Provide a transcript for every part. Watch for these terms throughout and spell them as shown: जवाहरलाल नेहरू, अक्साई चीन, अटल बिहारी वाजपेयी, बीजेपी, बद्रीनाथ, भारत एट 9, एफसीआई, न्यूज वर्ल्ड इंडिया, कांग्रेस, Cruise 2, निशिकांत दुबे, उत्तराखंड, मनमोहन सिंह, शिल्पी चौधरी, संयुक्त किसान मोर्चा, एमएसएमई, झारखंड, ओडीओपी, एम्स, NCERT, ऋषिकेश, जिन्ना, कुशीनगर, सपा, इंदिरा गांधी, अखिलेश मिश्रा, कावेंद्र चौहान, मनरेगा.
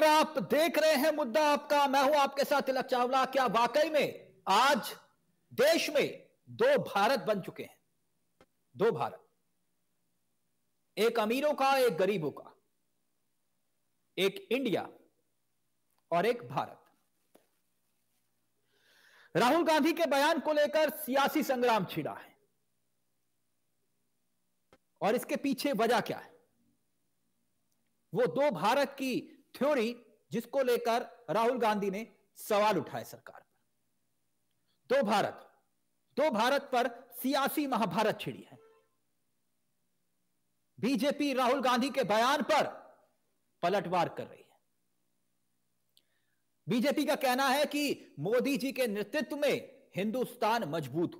लगातार आप देख रहे हैं मुद्दा आपका। मैं हूं आपके साथ तिलक चावला। क्या वाकई में आज देश में दो भारत बन चुके हैं? दो भारत, एक अमीरों का, एक गरीबों का, एक इंडिया और एक भारत। राहुल गांधी के बयान को लेकर सियासी संग्राम छिड़ा है और इसके पीछे वजह क्या है? वो दो भारत की थ्योरी जिसको लेकर राहुल गांधी ने सवाल उठाए सरकार पर। दो भारत पर सियासी महाभारत छिड़ी है। बीजेपी राहुल गांधी के बयान पर पलटवार कर रही है। बीजेपी का कहना है कि मोदी जी के नेतृत्व में हिंदुस्तान मजबूत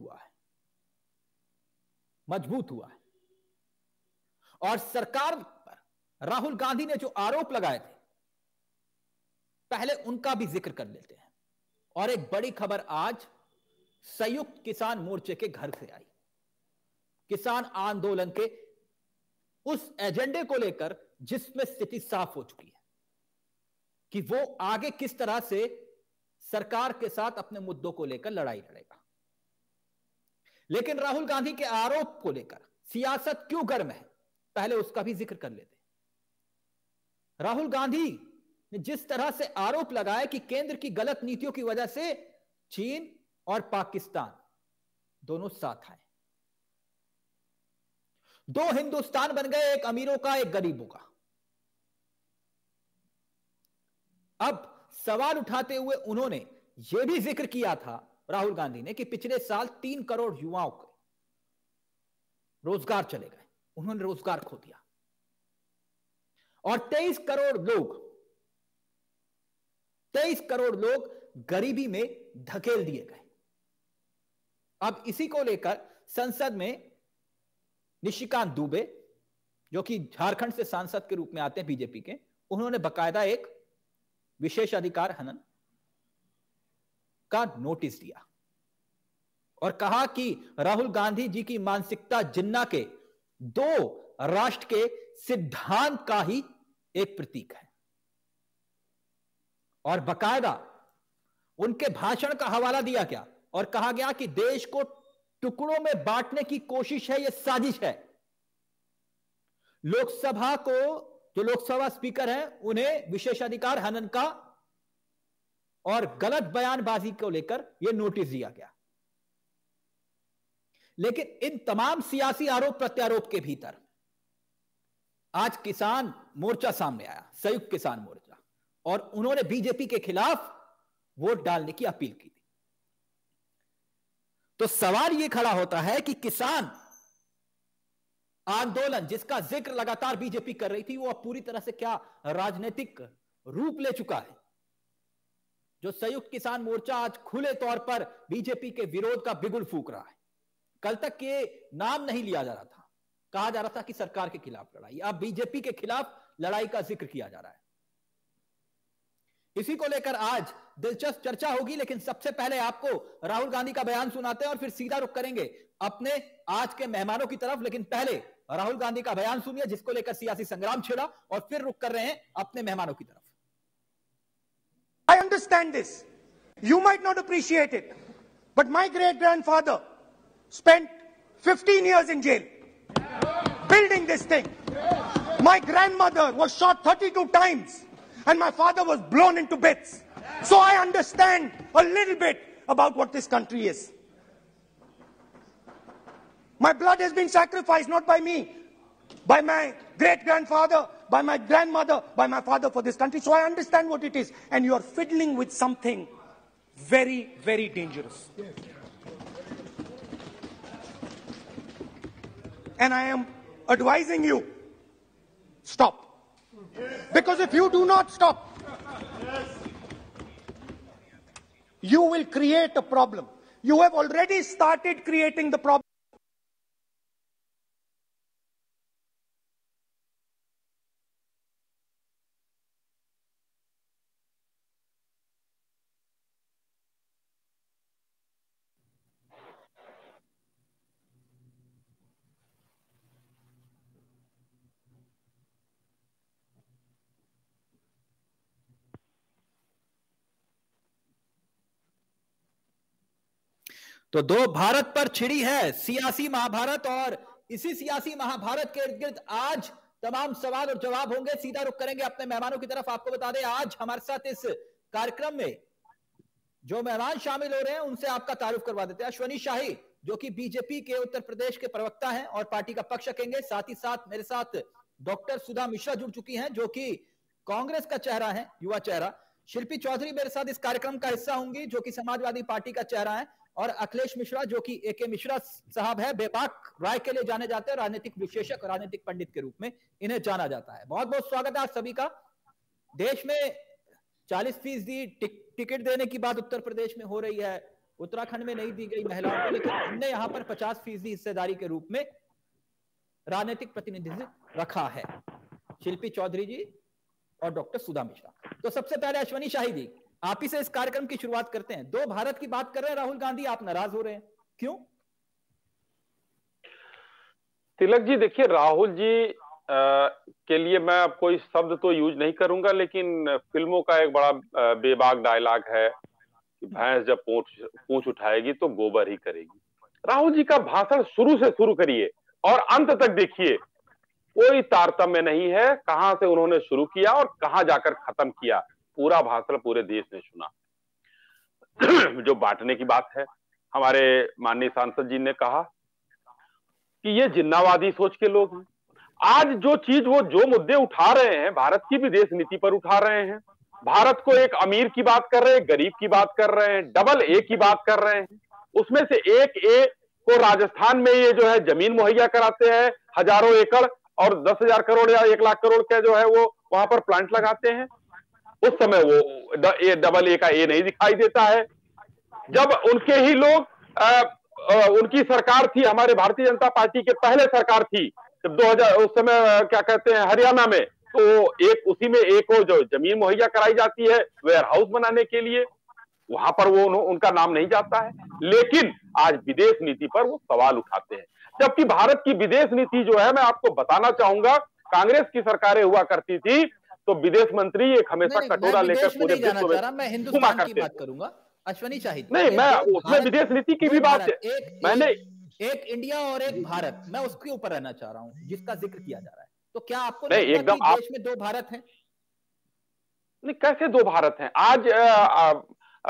हुआ है और सरकार पर राहुल गांधी ने जो आरोप लगाए थे पहले उनका भी जिक्र कर लेते हैं। और एक बड़ी खबर आज संयुक्त किसान मोर्चे के घर से आई। किसान आंदोलन के उस एजेंडे को लेकर जिसमें स्थिति साफ हो चुकी है कि वो आगे किस तरह से सरकार के साथ अपने मुद्दों को लेकर लड़ाई लड़ेगा। लेकिन राहुल गांधी के आरोप को लेकर सियासत क्यों गर्म है पहले उसका भी जिक्र कर लेते। राहुल गांधी ने जिस तरह से आरोप लगाया कि केंद्र की गलत नीतियों की वजह से चीन और पाकिस्तान दोनों साथ आए, दो हिंदुस्तान बन गए, एक अमीरों का, एक गरीबों का। अब सवाल उठाते हुए उन्होंने यह भी जिक्र किया था राहुल गांधी ने कि पिछले साल 3 करोड़ युवाओं को रोजगार चले गए, उन्होंने रोजगार खो दिया, और 23 करोड़ लोग गरीबी में धकेल दिए गए। अब इसी को लेकर संसद में निशिकांत दुबे, जो कि झारखंड से सांसद के रूप में आते हैं बीजेपी के, उन्होंने बकायदा एक विशेष अधिकार हनन का नोटिस दिया और कहा कि राहुल गांधी जी की मानसिकता जिन्ना के दो राष्ट्र के सिद्धांत का ही एक प्रतीक है। और बकायदा उनके भाषण का हवाला दिया गया और कहा गया कि देश को टुकड़ों में बांटने की कोशिश है, यह साजिश है। लोकसभा को जो लोकसभा स्पीकर हैं उन्हें विशेषाधिकार हनन का और गलत बयानबाजी को लेकर यह नोटिस दिया गया। लेकिन इन तमाम सियासी आरोप प्रत्यारोप के भीतर आज किसान मोर्चा सामने आया, संयुक्त किसान मोर्चा, और उन्होंने बीजेपी के खिलाफ वोट डालने की अपील की थी। तो सवाल यह खड़ा होता है कि किसान आंदोलन जिसका जिक्र लगातार बीजेपी कर रही थी वो अब पूरी तरह से क्या राजनीतिक रूप ले चुका है? जो संयुक्त किसान मोर्चा आज खुले तौर पर बीजेपी के विरोध का बिगुल फूंक रहा है, कल तक ये नाम नहीं लिया जा रहा था, कहा जा रहा था कि सरकार के खिलाफ लड़ाई, अब बीजेपी के खिलाफ लड़ाई का जिक्र किया जा रहा है। इसी को लेकर आज दिलचस्प चर्चा होगी। लेकिन सबसे पहले आपको राहुल गांधी का बयान सुनाते हैं और फिर सीधा रुख करेंगे अपने आज के मेहमानों की तरफ। लेकिन पहले राहुल गांधी का बयान सुनिए जिसको लेकर सियासी संग्राम छिड़ा, और फिर रुख कर रहे हैं अपने मेहमानों की तरफ। I understand this, you might not appreciate it, but my great grandfather spent 15 years in jail building this thing. My grandmother was shot 32 times and my father was blown into bits. So I understand a little bit about what this country is. My blood has been sacrificed not by me, by my great grandfather, by my grandmother, by my father for this country. So I understand what it is. And you are fiddling with something very, very dangerous. And I am advising you, stop. Because if you do not stop, you will create a problem. You have already started creating the problem. तो दो भारत पर छिड़ी है सियासी महाभारत, और इसी सियासी महाभारत के इर्द गिर्द आज तमाम सवाल और जवाब होंगे। सीधा रुख करेंगे अपने मेहमानों की तरफ। आपको बता दें आज हमारे साथ इस कार्यक्रम में जो मेहमान शामिल हो रहे हैं उनसे आपका तारुफ करवा देते हैं। अश्वनी शाही जो कि बीजेपी के उत्तर प्रदेश के प्रवक्ता हैं और पार्टी का पक्ष रखेंगे। साथ ही साथ मेरे साथ डॉक्टर सुधा मिश्रा जुड़ चुकी हैं जो कि कांग्रेस का चेहरा है, युवा चेहरा। शिल्पी चौधरी मेरे साथ इस कार्यक्रम का हिस्सा होंगी जो कि समाजवादी पार्टी का चेहरा है, और अखिलेश मिश्रा जो कि ए के मिश्रा साहब है, बेबाक राय के लिए जाने जाते हैं, राजनीतिक विश्लेषक, राजनीतिक पंडित के रूप में इन्हें जाना जाता है। बहुत बहुत स्वागत है आप सभी का। देश में 40% टिकट देने की बात उत्तर प्रदेश में हो रही है, उत्तराखंड में नहीं दी गई महिलाओं को, लेकिन हमने यहाँ पर 50% हिस्सेदारी के रूप में राजनीतिक प्रतिनिधित्व रखा है। शिल्पी चौधरी जी और डॉक्टर सुधा मिश्रा। तो सबसे पहले अश्वनी शाही जी, आप ही से इस कार्यक्रम की शुरुआत करते हैं। दो भारत की बात कर रहे हैं राहुल गांधी, आप नाराज हो रहे हैं, क्यों? तिलक जी देखिए, राहुल जी के लिए मैं कोई शब्द तो यूज नहीं करूंगा, लेकिन फिल्मों का एक बड़ा बेबाक डायलॉग है कि भैंस जब पूंछ उठाएगी तो गोबर ही करेगी। राहुल जी का भाषण शुरू से शुरू करिए और अंत तक देखिए, कोई तारतम्य नहीं है कहां से उन्होंने शुरू किया और कहां जाकर खत्म किया। पूरा भाषण पूरे देश ने सुना। जो बांटने की बात है, हमारे माननीय सांसद जी ने कहा कि ये जिन्नावादी सोच के लोग हैं। आज जो चीज वो जो मुद्दे उठा रहे हैं, भारत की विदेश नीति पर उठा रहे हैं, भारत को एक अमीर की बात कर रहे हैं, गरीब की बात कर रहे हैं, डबल ए की बात कर रहे हैं। उसमें से एक ए को राजस्थान में ये जो है जमीन मुहैया कराते हैं, हजारों एकड़, और 10,000 करोड़ या 1,00,000 करोड़ का जो है वो वहां पर प्लांट लगाते हैं। उस समय वो डबल ए का ए नहीं दिखाई देता है। जब उनके ही लोग उनकी सरकार थी, हमारे भारतीय जनता पार्टी के पहले सरकार थी, जब 2000 उस समय क्या कहते हैं हरियाणा में, तो एक उसी में एक को जो जमीन मुहैया कराई जाती है वेयर हाउस बनाने के लिए, वहां पर वो उनका नाम नहीं जाता है। लेकिन आज विदेश नीति पर वो सवाल उठाते हैं, जबकि भारत की विदेश नीति जो है, मैं आपको बताना चाहूंगा, कांग्रेस की सरकारें हुआ करती थी तो विदेश मंत्री एक हमेशा कटोरा लेकर पूरे देश में घुमा करते थे। अश्वनी शाही नहीं, मैं उसमें विदेश नीति की भी बात है, मैंने एक इंडिया और एक भारत, मैं उसके ऊपर रहना चाह रहा हूँ जिसका जिक्र किया जा रहा है। तो क्या आपको नहीं एकदम देश में दो भारत हैं? नहीं, कैसे दो भारत हैं? आज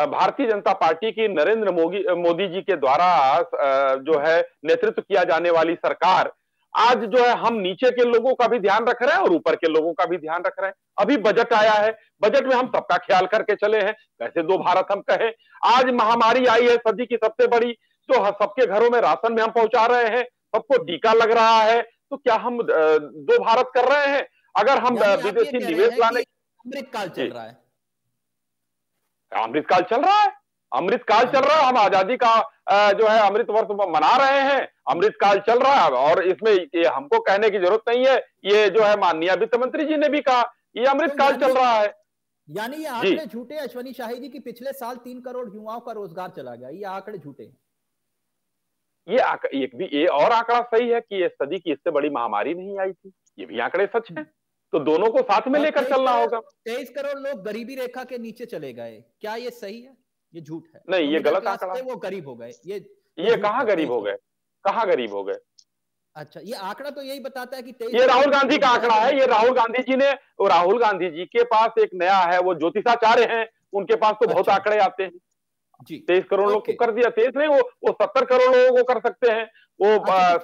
भारतीय जनता पार्टी की नरेंद्र मोदी जी के द्वारा जो है नेतृत्व किया जाने वाली सरकार आज जो है हम नीचे के लोगों का भी ध्यान रख रहे हैं और ऊपर के लोगों का भी ध्यान रख रहे हैं। अभी बजट आया है, बजट में हम सबका ख्याल करके चले हैं, कैसे दो भारत हम कहें? आज महामारी आई है सदी की सबसे बड़ी, तो सबके घरों में राशन में हम पहुंचा रहे हैं, सबको टीका लग रहा है, तो क्या हम दो भारत कर रहे हैं? अगर हम विदेशी निवेश लाने, अमृतकाल चल रहा है, अमृतकाल चल रहा है, अमृतकाल चल रहा है, हम आजादी का जो है अमृत वर्ष मना रहे हैं, अमृतकाल चल रहा है, और इसमें ये हमको कहने की जरूरत नहीं है, ये जो है माननीय वित्त मंत्री जी ने भी कहा ये अमृतकाल चल रहा है। यानी ये आंकड़े झूठे अश्वनी शाही जी की पिछले साल 3 करोड़ युवाओं का रोजगार चला गया, ये आंकड़े झूठे हैं। ये और आंकड़ा सही है कि ये सदी की इससे बड़ी महामारी नहीं आई थी, ये भी आंकड़े सच है, तो दोनों को साथ में लेकर चलना होगा। 23 करोड़ लोग गरीबी रेखा के नीचे चले गए, क्या ये सही है? ये झूठ है, नहीं ये गलत आंकड़ा है। वो गरीब हो गए, ये कहाँ गरीब हो गए, कहाँ गरीब हो गए? अच्छा, ये आंकड़ा तो यही बताता है कि 23, ये राहुल गांधी का आंकड़ा है। ये राहुल गांधी जी ने, राहुल गांधी जी के पास एक नया है, वो ज्योतिषाचार्य हैं, उनके पास तो बहुत आंकड़े आते हैं। 23 करोड़ लोग को कर दिया, 23 नहीं वो 70 करोड़ लोगों को कर सकते हैं। वो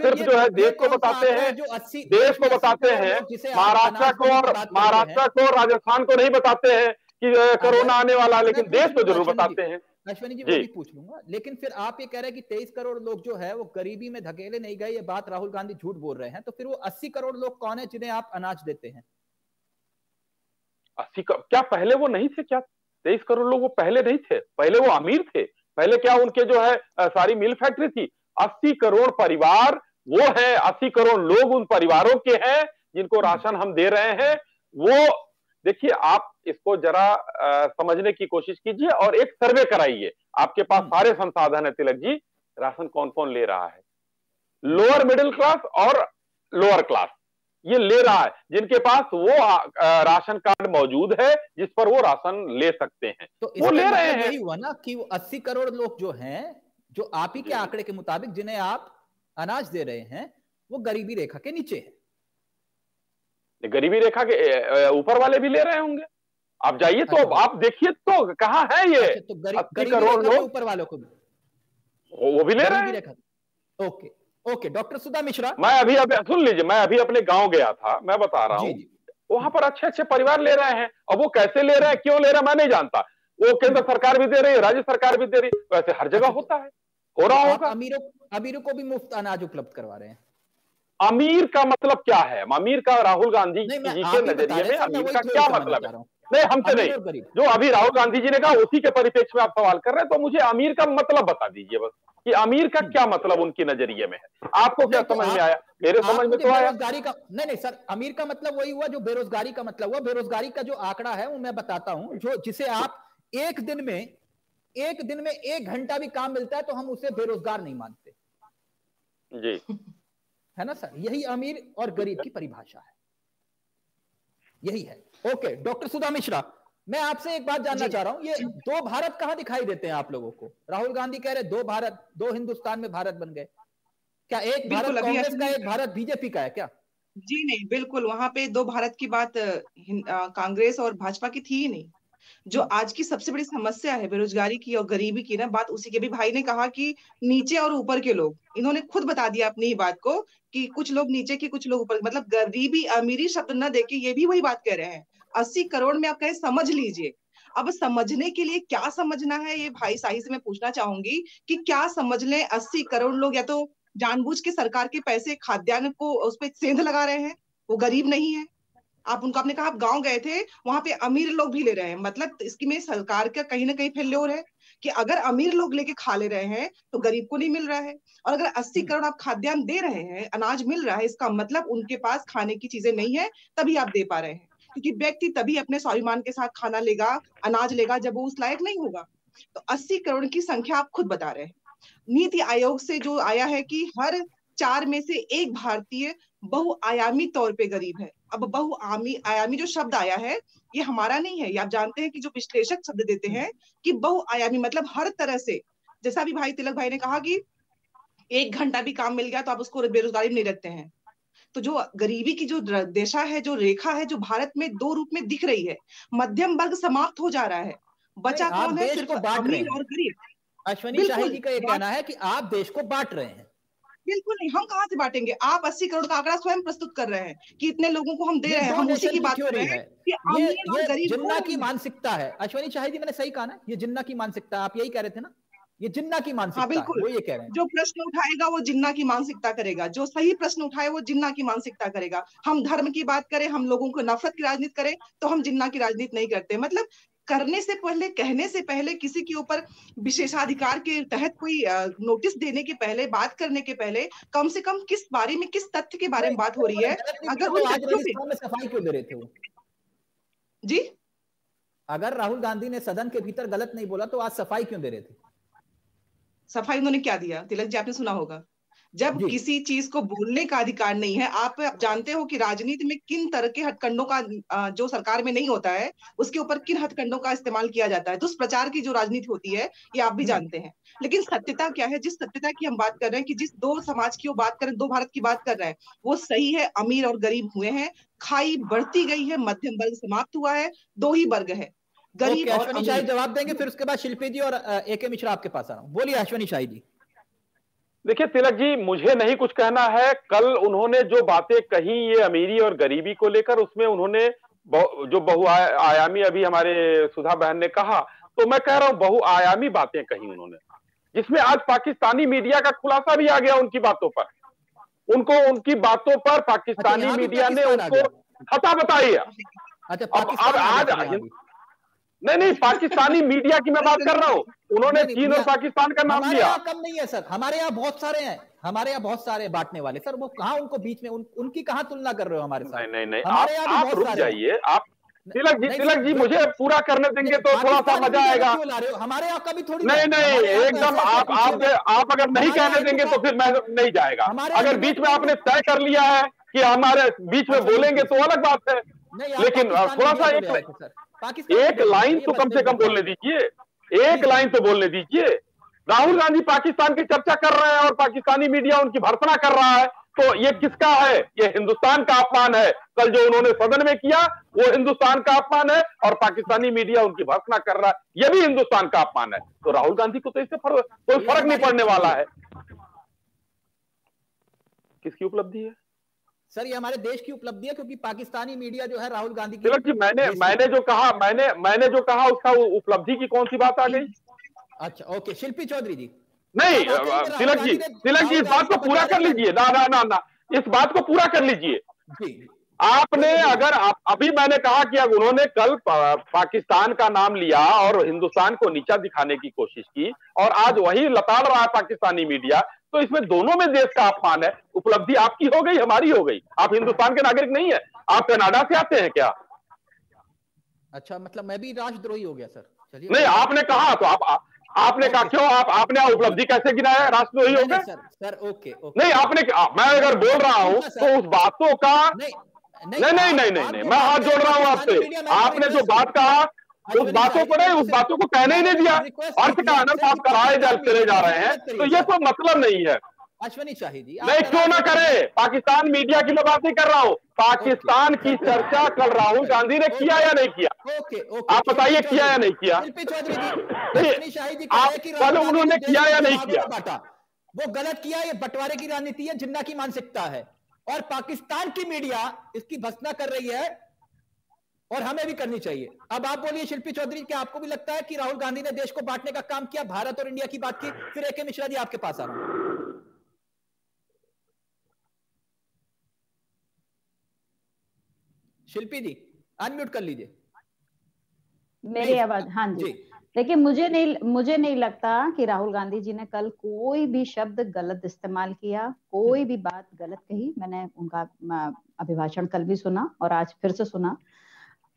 सिर्फ जो है देश को बताते हैं, देश को बताते हैं, महाराष्ट्र को, राजस्थान को नहीं बताते हैं कि कोरोना आने वाला, लेकिन देश को जरूर बताते हैं। अश्वनी जी मैं भी पूछ लूंगा, लेकिन फिर आप ये कह रहे हैं कि 23 करोड़ लोग जो है वो गरीबी में धकेले नहीं गए, ये बात राहुल गांधी झूठ बोल रहे हैं, तो फिर वो 80 करोड़ लोग कौन है जिन्हें आप अनाज देते हैं? 80 क्या पहले वो नहीं थे? क्या 23 करोड़ लोग वो पहले नहीं थे? पहले वो अमीर थे, पहले क्या उनके जो है सारी मिल फैक्ट्री थी। 80 करोड़ परिवार वो है, 80 करोड़ लोग उन परिवारों के हैं जिनको राशन हम दे रहे हैं। वो देखिए, आप इसको जरा समझने की कोशिश कीजिए और एक सर्वे कराइए, आपके पास सारे संसाधन है तिलक जी, राशन कौन कौन ले रहा है, लोअर मिडिल क्लास और लोअर क्लास ये ले रहा है, जिनके पास वो राशन कार्ड मौजूद है जिस पर वो राशन ले सकते हैं, तो वो ले रहे हैं। यही हुआ ना कि 80 करोड़ लोग जो हैं जो आप ही के आंकड़े के मुताबिक जिन्हें आप अनाज दे रहे हैं वो गरीबी रेखा के नीचे है, गरीबी रेखा के ऊपर वाले भी ले रहे होंगे। आप जाइए तो आप देखिए तो कहाँ है ये, तो गरीबी ऊपर वालों को वो भी ले रहे हैं। Okay okay doctor Sudha Mishra, मैं अभी सुन लीजिए, मैं अभी अपने गांव गया था, मैं बता रहा हूँ, वहां पर अच्छे अच्छे परिवार ले रहे हैं। अब वो कैसे ले रहे हैं, क्यों ले रहे हैं, मैं नहीं जानता। वो केंद्र सरकार भी दे रही है, राज्य सरकार भी दे रही है, वैसे हर जगह होता है, हो रहा होगा। अमीरों को भी मुफ्त अनाज उपलब्ध करवा रहे हैं। अमीर का मतलब क्या है, अमीर का राहुल गांधी जी के नजरिए में अमीर का क्या मतलब है? नहीं, हमसे नहीं, जो अभी राहुल गांधी जी ने कहा उसी के परिप्रेक्ष्य में आप सवाल कर रहे हैं, तो मुझे अमीर का मतलब बता दीजिए बस, कि अमीर का क्या मतलब उनके नजरिए में है। आपको क्या समझ में आया? मेरे समझ में तो आया बेरोजगारी का। नहीं नहीं सर, अमीर का मतलब वही हुआ जो बेरोजगारी का मतलब हुआ। बेरोजगारी का जो आंकड़ा है वो मैं बताता हूँ, जो जिसे आप एक दिन में 1 घंटा भी काम मिलता है तो हम उसे बेरोजगार नहीं मानते जी, है ना सर? यही अमीर और गरीब की परिभाषा है, यही है। ओके डॉक्टर सुधा मिश्रा, मैं आपसे एक बात जानना चाह रहा हूं, ये दो भारत कहां दिखाई देते हैं आप लोगों को? राहुल गांधी कह रहे दो भारत, दो हिंदुस्तान में भारत बन गए, क्या एक भारत कांग्रेस का, एक भारत बीजेपी का है क्या? जी नहीं, बिल्कुल वहां पे दो भारत की बात कांग्रेस और भाजपा की थी ही नहीं। जो आज की सबसे बड़ी समस्या है बेरोजगारी की और गरीबी की ना, बात उसी के भी भाई ने कहा कि नीचे और ऊपर के लोग, इन्होंने खुद बता दिया अपनी ही बात को कि कुछ लोग नीचे के कुछ लोग ऊपर, मतलब गरीबी अमीरी शब्द ना देके ये भी वही बात कह रहे हैं। 80 करोड़ में आप कहें समझ लीजिए, अब समझने के लिए क्या समझना है ये भाई शाही से मैं पूछना चाहूंगी कि क्या समझ लें 80 करोड़ लोग या तो जानबूझ के सरकार के पैसे खाद्यान्न को उस पर सेंध लगा रहे हैं, वो गरीब नहीं है। आप उनको, आपने कहा आप गांव गए थे, वहां पे अमीर लोग भी ले रहे हैं, मतलब इसकी में सरकार का कहीं ना कहीं फेल्योर है कि अगर अमीर लोग लेके खा ले रहे हैं तो गरीब को नहीं मिल रहा है। और अगर 80 करोड़ आप खाद्यान्न दे रहे हैं, अनाज मिल रहा है, इसका मतलब उनके पास खाने की चीजें नहीं है तभी आप दे पा रहे हैं, क्योंकि व्यक्ति तभी अपने स्वाभिमान के साथ खाना लेगा, अनाज लेगा जब वो उस लायक नहीं होगा। तो 80 करोड़ की संख्या आप खुद बता रहे हैं। नीति आयोग से जो आया है कि हर 4 में से 1 भारतीय बहुआयामी तौर पे गरीब है। अब बहुआयामी जो शब्द आया है ये हमारा नहीं है, ये आप जानते हैं कि जो विश्लेषक शब्द देते हैं कि बहुआयामी मतलब हर तरह से, जैसा भी भाई तिलक भाई ने कहा कि 1 घंटा भी काम मिल गया तो आप उसको बेरोजगारी में नहीं रखते हैं। तो जो गरीबी की जो दिशा है, जो रेखा है, जो भारत में दो रूप में दिख रही है, मध्यम वर्ग समाप्त हो जा रहा है, बचा कौन है? सिर्फ अमीर और गरीब। अश्वनी शाही जी का ये कहना है कि आप देश को बांट रहे हैं। बिल्कुल नहीं, हम कहाँ से बांटेंगे? आप 80 करोड़ का आंकड़ा स्वयं प्रस्तुत कर रहे हैं कि इतने लोगों को हम दे रहे हैं, हम उसी की बात कर रहे हैं कि अमीर और गरीब। जिन्ना की मानसिकता है, अश्वनी शाही जी मैंने सही कहा ना, ये जिन्ना की मानसिकता, आप यही कह रहे थे ना, ये जिन्ना की मानसिकता। बिल्कुल, वो ये कह रहे हैं जो प्रश्न उठाएगा वो जिन्ना की मानसिकता करेगा, जो सही प्रश्न उठाए वो जिन्ना की मानसिकता करेगा। हम धर्म की बात करें, हम लोगों को नफरत की राजनीति करें तो हम जिन्ना की राजनीति नहीं करते। मतलब करने से पहले, कहने से पहले, किसी के ऊपर विशेषाधिकार के तहत कोई नोटिस देने के पहले, बात करने के पहले कम से कम किस बारे में, किस तथ्य के बारे में बात हो रही है। अगर सफाई क्यों दे रहे थे जी? अगर राहुल गांधी ने सदन के भीतर गलत नहीं बोला तो आज सफाई क्यों दे रहे थे? सफाई उन्होंने क्या दिया तिलक जी, आपने सुना होगा, जब किसी चीज को बोलने का अधिकार नहीं है। आप जानते हो कि राजनीति में किन तरह के हथकंडों का, जो सरकार में नहीं होता है, उसके ऊपर किन हथकंडों का इस्तेमाल किया जाता है। दुष्प्रचार की जो राजनीति होती है ये आप भी जानते हैं। लेकिन सत्यता क्या है, जिस सत्यता की हम बात कर रहे हैं कि जिस दो समाज की वो बात कर रहे हैं, दो भारत की बात कर रहे हैं, वो सही है। अमीर और गरीब हुए हैं, खाई बढ़ती गई है, मध्यम वर्ग समाप्त हुआ है, दो ही वर्ग है गरीब। अश्वनी शाही जवाब देंगे, फिर उसके बाद शिल्पी जी और एके मिश्रा आपके पास आ रहा हूं। बोलिए अश्वनी शाही जी। देखिए तिलक जी, मुझे नहीं कुछ कहना है। कल उन्होंने जो बातें कही ये अमीरी और गरीबी को लेकर, उसमें उन्होंने जो बहुआयामी, अभी हमारे सुधा बहन ने कहा तो मैं कह रहा हूं बहुआयामी बातें कही उन्होंने, जिसमें आज पाकिस्तानी मीडिया का खुलासा भी आ गया उनकी बातों पर। उनको उनकी बातों पर पाकिस्तानी मीडिया ने उनको हता बताई। अब आज नहीं, पाकिस्तानी मीडिया की मैं बात कर रहा हूँ। उन्होंने चीन और पाकिस्तान का नाम लिया। कम नहीं है सर, हमारे यहाँ बहुत सारे हैं, हमारे यहाँ बहुत सारे बांटने वाले सर। वो कहाँ, उनको बीच में उनकी कहाँ तुलना कर रहे हो हमारे साथ? नहीं, आप रुक जाइए। आप तिलक जी मुझे पूरा करने देंगे तो थोड़ा सा मजा आएगा। हमारे यहाँ कभी थोड़ी नहीं, एकदम आप अगर नहीं कहने देंगे तो फिर मैं नहीं जाएगा। अगर बीच में आपने तय कर लिया है कि हमारे बीच में बोलेंगे तो अलग बात है, लेकिन थोड़ा सा एक लाइन तो कम से कम बोलने दीजिए, एक लाइन तो बोलने दीजिए। राहुल गांधी पाकिस्तान की चर्चा कर रहे हैं और पाकिस्तानी मीडिया उनकी भर्त्सना कर रहा है, तो ये किसका है? ये हिंदुस्तान का अपमान है। कल जो उन्होंने सदन में किया वो हिंदुस्तान का अपमान है और पाकिस्तानी मीडिया उनकी भर्त्सना कर रहा है, ये भी हिंदुस्तान का अपमान है। तो राहुल गांधी को तो इससे कोई फर्क नहीं पड़ने वाला है। किसकी उपलब्धि है सर? ये हमारे देश की उपलब्धि है, क्योंकि पाकिस्तानी मीडिया जो है राहुल गांधी की। जी मैंने जो कहा उसका उपलब्धि की कौन सी बात आ गई? अच्छा ओके, शिल्पी चौधरी जी नहीं, तिलक जी इस बात को पूरा कर लीजिए। ना ना ना ना, इस बात को पूरा कर लीजिए। आपने अगर अभी मैंने कहा कि अगर उन्होंने कल पाकिस्तान का नाम लिया और हिंदुस्तान को नीचा दिखाने की कोशिश की और आज वही लताड़ रहा है पाकिस्तानी मीडिया, तो इसमें दोनों में देश का अपमान है। उपलब्धि आपकी हो गई, हमारी हो गई। आप हिंदुस्तान के नागरिक नहीं है, आप कनाडा से आते हैं क्या? अच्छा, मतलब मैं भी राष्ट्रद्रोही हो गया सर? चलिए, नहीं आपने कहा तो आपने कहा क्यों? आपने उपलब्धि कैसे गिनाया? राष्ट्रद्रोही हो गए सर? ओके नहीं, आपने मैं अगर बोल रहा हूँ तो उस बातों का नहीं, मैं हाथ जोड़ रहा हूँ आपसे। आपने जो बात कहा उस बातों को नहीं, उस बातों को कहने ही नहीं दिया। अर्थ का आनंद आप कराए चले जा रहे हैं, तो ये कोई मतलब नहीं है। अश्वनी शाही जी नहीं, क्यों ना करे? पाकिस्तान मीडिया की मैं बात नहीं कर रहा हूँ, पाकिस्तान की चर्चा कल राहुल गांधी ने किया या नहीं किया, आप बताइए किया या नहीं किया? कल उन्होंने किया या नहीं किया? वो गलत किया, ये बंटवारे की राजनीति है, जिन्ना की मानसिकता है, और पाकिस्तान की मीडिया इसकी भर्त्सना कर रही है और हमें भी करनी चाहिए। अब आप बोलिए शिल्पी चौधरी, क्या आपको भी लगता है कि राहुल गांधी ने देश को बांटने का काम किया? भारत और इंडिया की बात की, फिर एके मिश्रा जी आपके पास आ रहा हूं। शिल्पी जी अनम्यूट कर लीजिए मेरी आवाज। हाँ जी, देखिए मुझे नहीं लगता कि राहुल गांधी जी ने कल कोई भी शब्द गलत इस्तेमाल किया, कोई भी बात गलत कही। मैंने उनका अभिभाषण कल भी सुना और आज फिर से सुना,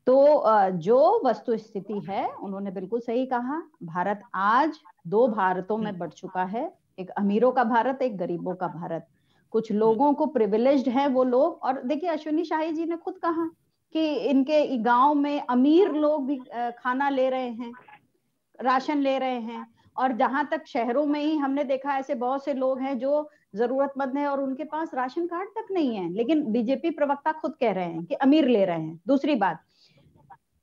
तो जो वस्तु स्थिति है उन्होंने बिल्कुल सही कहा। भारत आज दो भारतों में बढ़ चुका है, एक अमीरों का भारत, एक गरीबों का भारत। कुछ लोगों को प्रिविलेज्ड है वो लोग, और देखिए अश्वनी शाही जी ने खुद कहा कि इनके गाँव में अमीर लोग भी खाना ले रहे हैं, राशन ले रहे हैं, और जहां तक शहरों में ही हमने देखा ऐसे बहुत से लोग हैं जो जरूरतमंद हैं और उनके पास राशन कार्ड तक नहीं है, लेकिन बीजेपी प्रवक्ता खुद कह रहे हैं कि अमीर ले रहे हैं। दूसरी बात,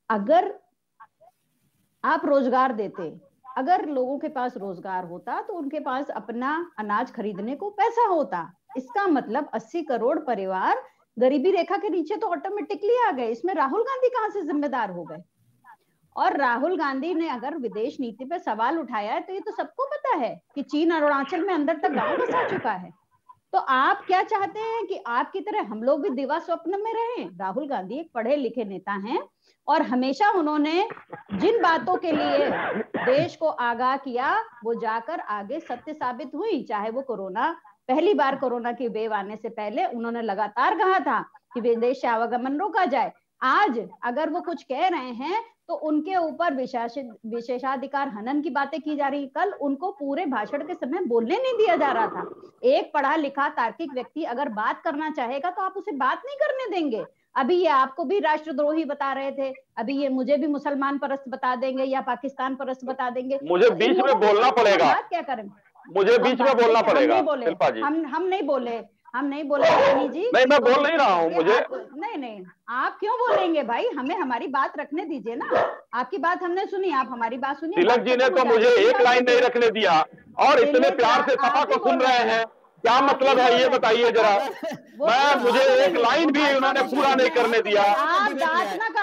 अगर आप रोजगार देते, अगर लोगों के पास रोजगार होता तो उनके पास अपना अनाज खरीदने को पैसा होता। इसका मतलब 80 करोड़ परिवार गरीबी रेखा के नीचे तो ऑटोमेटिकली आ गए। इसमें राहुल गांधी कहाँ से जिम्मेदार हो गए? और राहुल गांधी ने अगर विदेश नीति पे सवाल उठाया है तो ये तो सबको पता है कि चीन अरुणाचल में अंदर तक गांव बसा चुका है। तो आप क्या चाहते हैं कि आपकी तरह हम लोग भी दिवा स्वप्न में रहें? राहुल गांधी एक पढ़े लिखे नेता हैं और हमेशा उन्होंने जिन बातों के लिए देश को आगाह किया वो जाकर आगे सत्य साबित हुई। चाहे वो कोरोना, पहली बार कोरोना की वेव आने से पहले उन्होंने लगातार कहा था कि विदेश से आवागमन रोका जाए। आज अगर वो कुछ कह रहे हैं तो उनके ऊपर विशेषाधिकार हनन की बातें की जा रही। कल उनको पूरे भाषण के समय बोलने नहीं दिया जा रहा था। एक पढ़ा लिखा तार्किक व्यक्ति अगर बात करना चाहेगा तो आप उसे बात नहीं करने देंगे। अभी ये आपको भी राष्ट्रद्रोही बता रहे थे, अभी ये मुझे भी मुसलमान परस्त बता देंगे या पाकिस्तान परस्त बता देंगे। मुझे बीच में बोलना पड़ेगा, क्या करेंगे? मुझे बीच में बोलना पड़ेगा। हम नहीं बोले जी। नहीं, मैं बोल नहीं रहा हूँ। मुझे नहीं, आप क्यों बोलेंगे भाई? हमें हमारी बात रखने दीजिए ना। आपकी बात हमने सुनी, आप हमारी बात सुनिए। तिलक जी ने तो मुझे एक लाइन नहीं रखने दिया और इतने प्यार से सपा को सुन रहे हैं, क्या मतलब है ये बताइए जरा। मुझे एक लाइन भी उन्होंने पूरा नहीं करने दिया।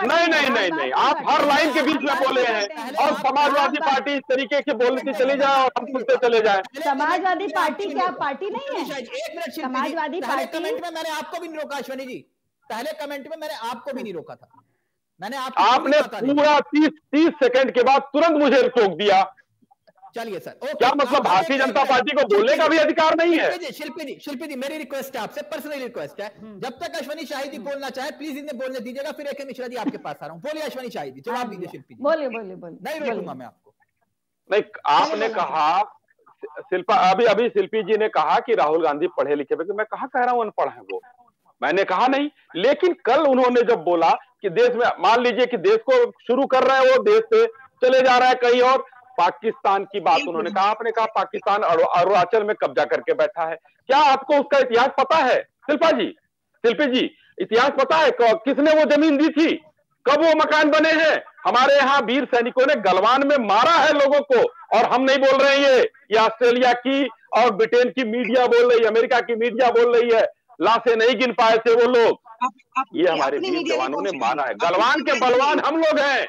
नहीं, आप हर लाइन के बीच में बोले हैं और समाजवादी पार्टी इस तरीके के बोलती चली जाए और हम सुनते चले जाए। समाजवादी पार्टी क्या पार्टी नहीं है? समाजवादी पार्टी कमेंट में मैंने आपको भी नहीं रोका अश्वनी जी, पहले कमेंट में मैंने आपको भी नहीं रोका था। मैंने आपने पूरा 30 सेकेंड के बाद तुरंत मुझे रोक दिया। चलिए सर, क्या मतलब भारतीय जनता पार्टी को बोलने का भी अधिकार नहीं है? शिल्पी जी मेरी रिक्वेस्ट है आपसे, पर्सनली रिक्वेस्ट है, जब तक अश्वनी शाही जी बोलना चाहे प्लीज इन्हें बोलने दीजिएगा। फिर एके मिश्रा जी आपके पास आ रहा हूँ, बोलिए अश्वनी शाही जी, जवाब दीजिए। शिल्पी बोलिए। नहीं रोकूंगा मैं आपको। नहीं, आपने कहा शिल्पा, अभी शिल्पी जी ने कहा कि राहुल गांधी पढ़े लिखे, मैं कहा कह रहा हूँ अनपढ़ है वो, मैंने कहा नहीं। लेकिन कल उन्होंने जब बोला कि देश में, मान लीजिए कि देश को शुरू कर रहे हो, देश से चले जा रहा है कहीं और, पाकिस्तान की बात उन्होंने कहा, आपने कहा पाकिस्तान अरुणाचल में कब्जा करके बैठा है। क्या आपको उसका इतिहास पता है शिल्पी जी? इतिहास पता है किसने वो जमीन दी थी, कब वो मकान बने हैं? हमारे यहाँ वीर सैनिकों ने गलवान में मारा है लोगों को, और हम नहीं बोल रहे हैं ये ऑस्ट्रेलिया की और ब्रिटेन की मीडिया बोल रही है, अमेरिका की मीडिया बोल रही है। लाशें नहीं गिन पाए थे वो लोग, ये हमारे वीर जवानों ने माना है। गलवान के बलवान हम लोग हैं,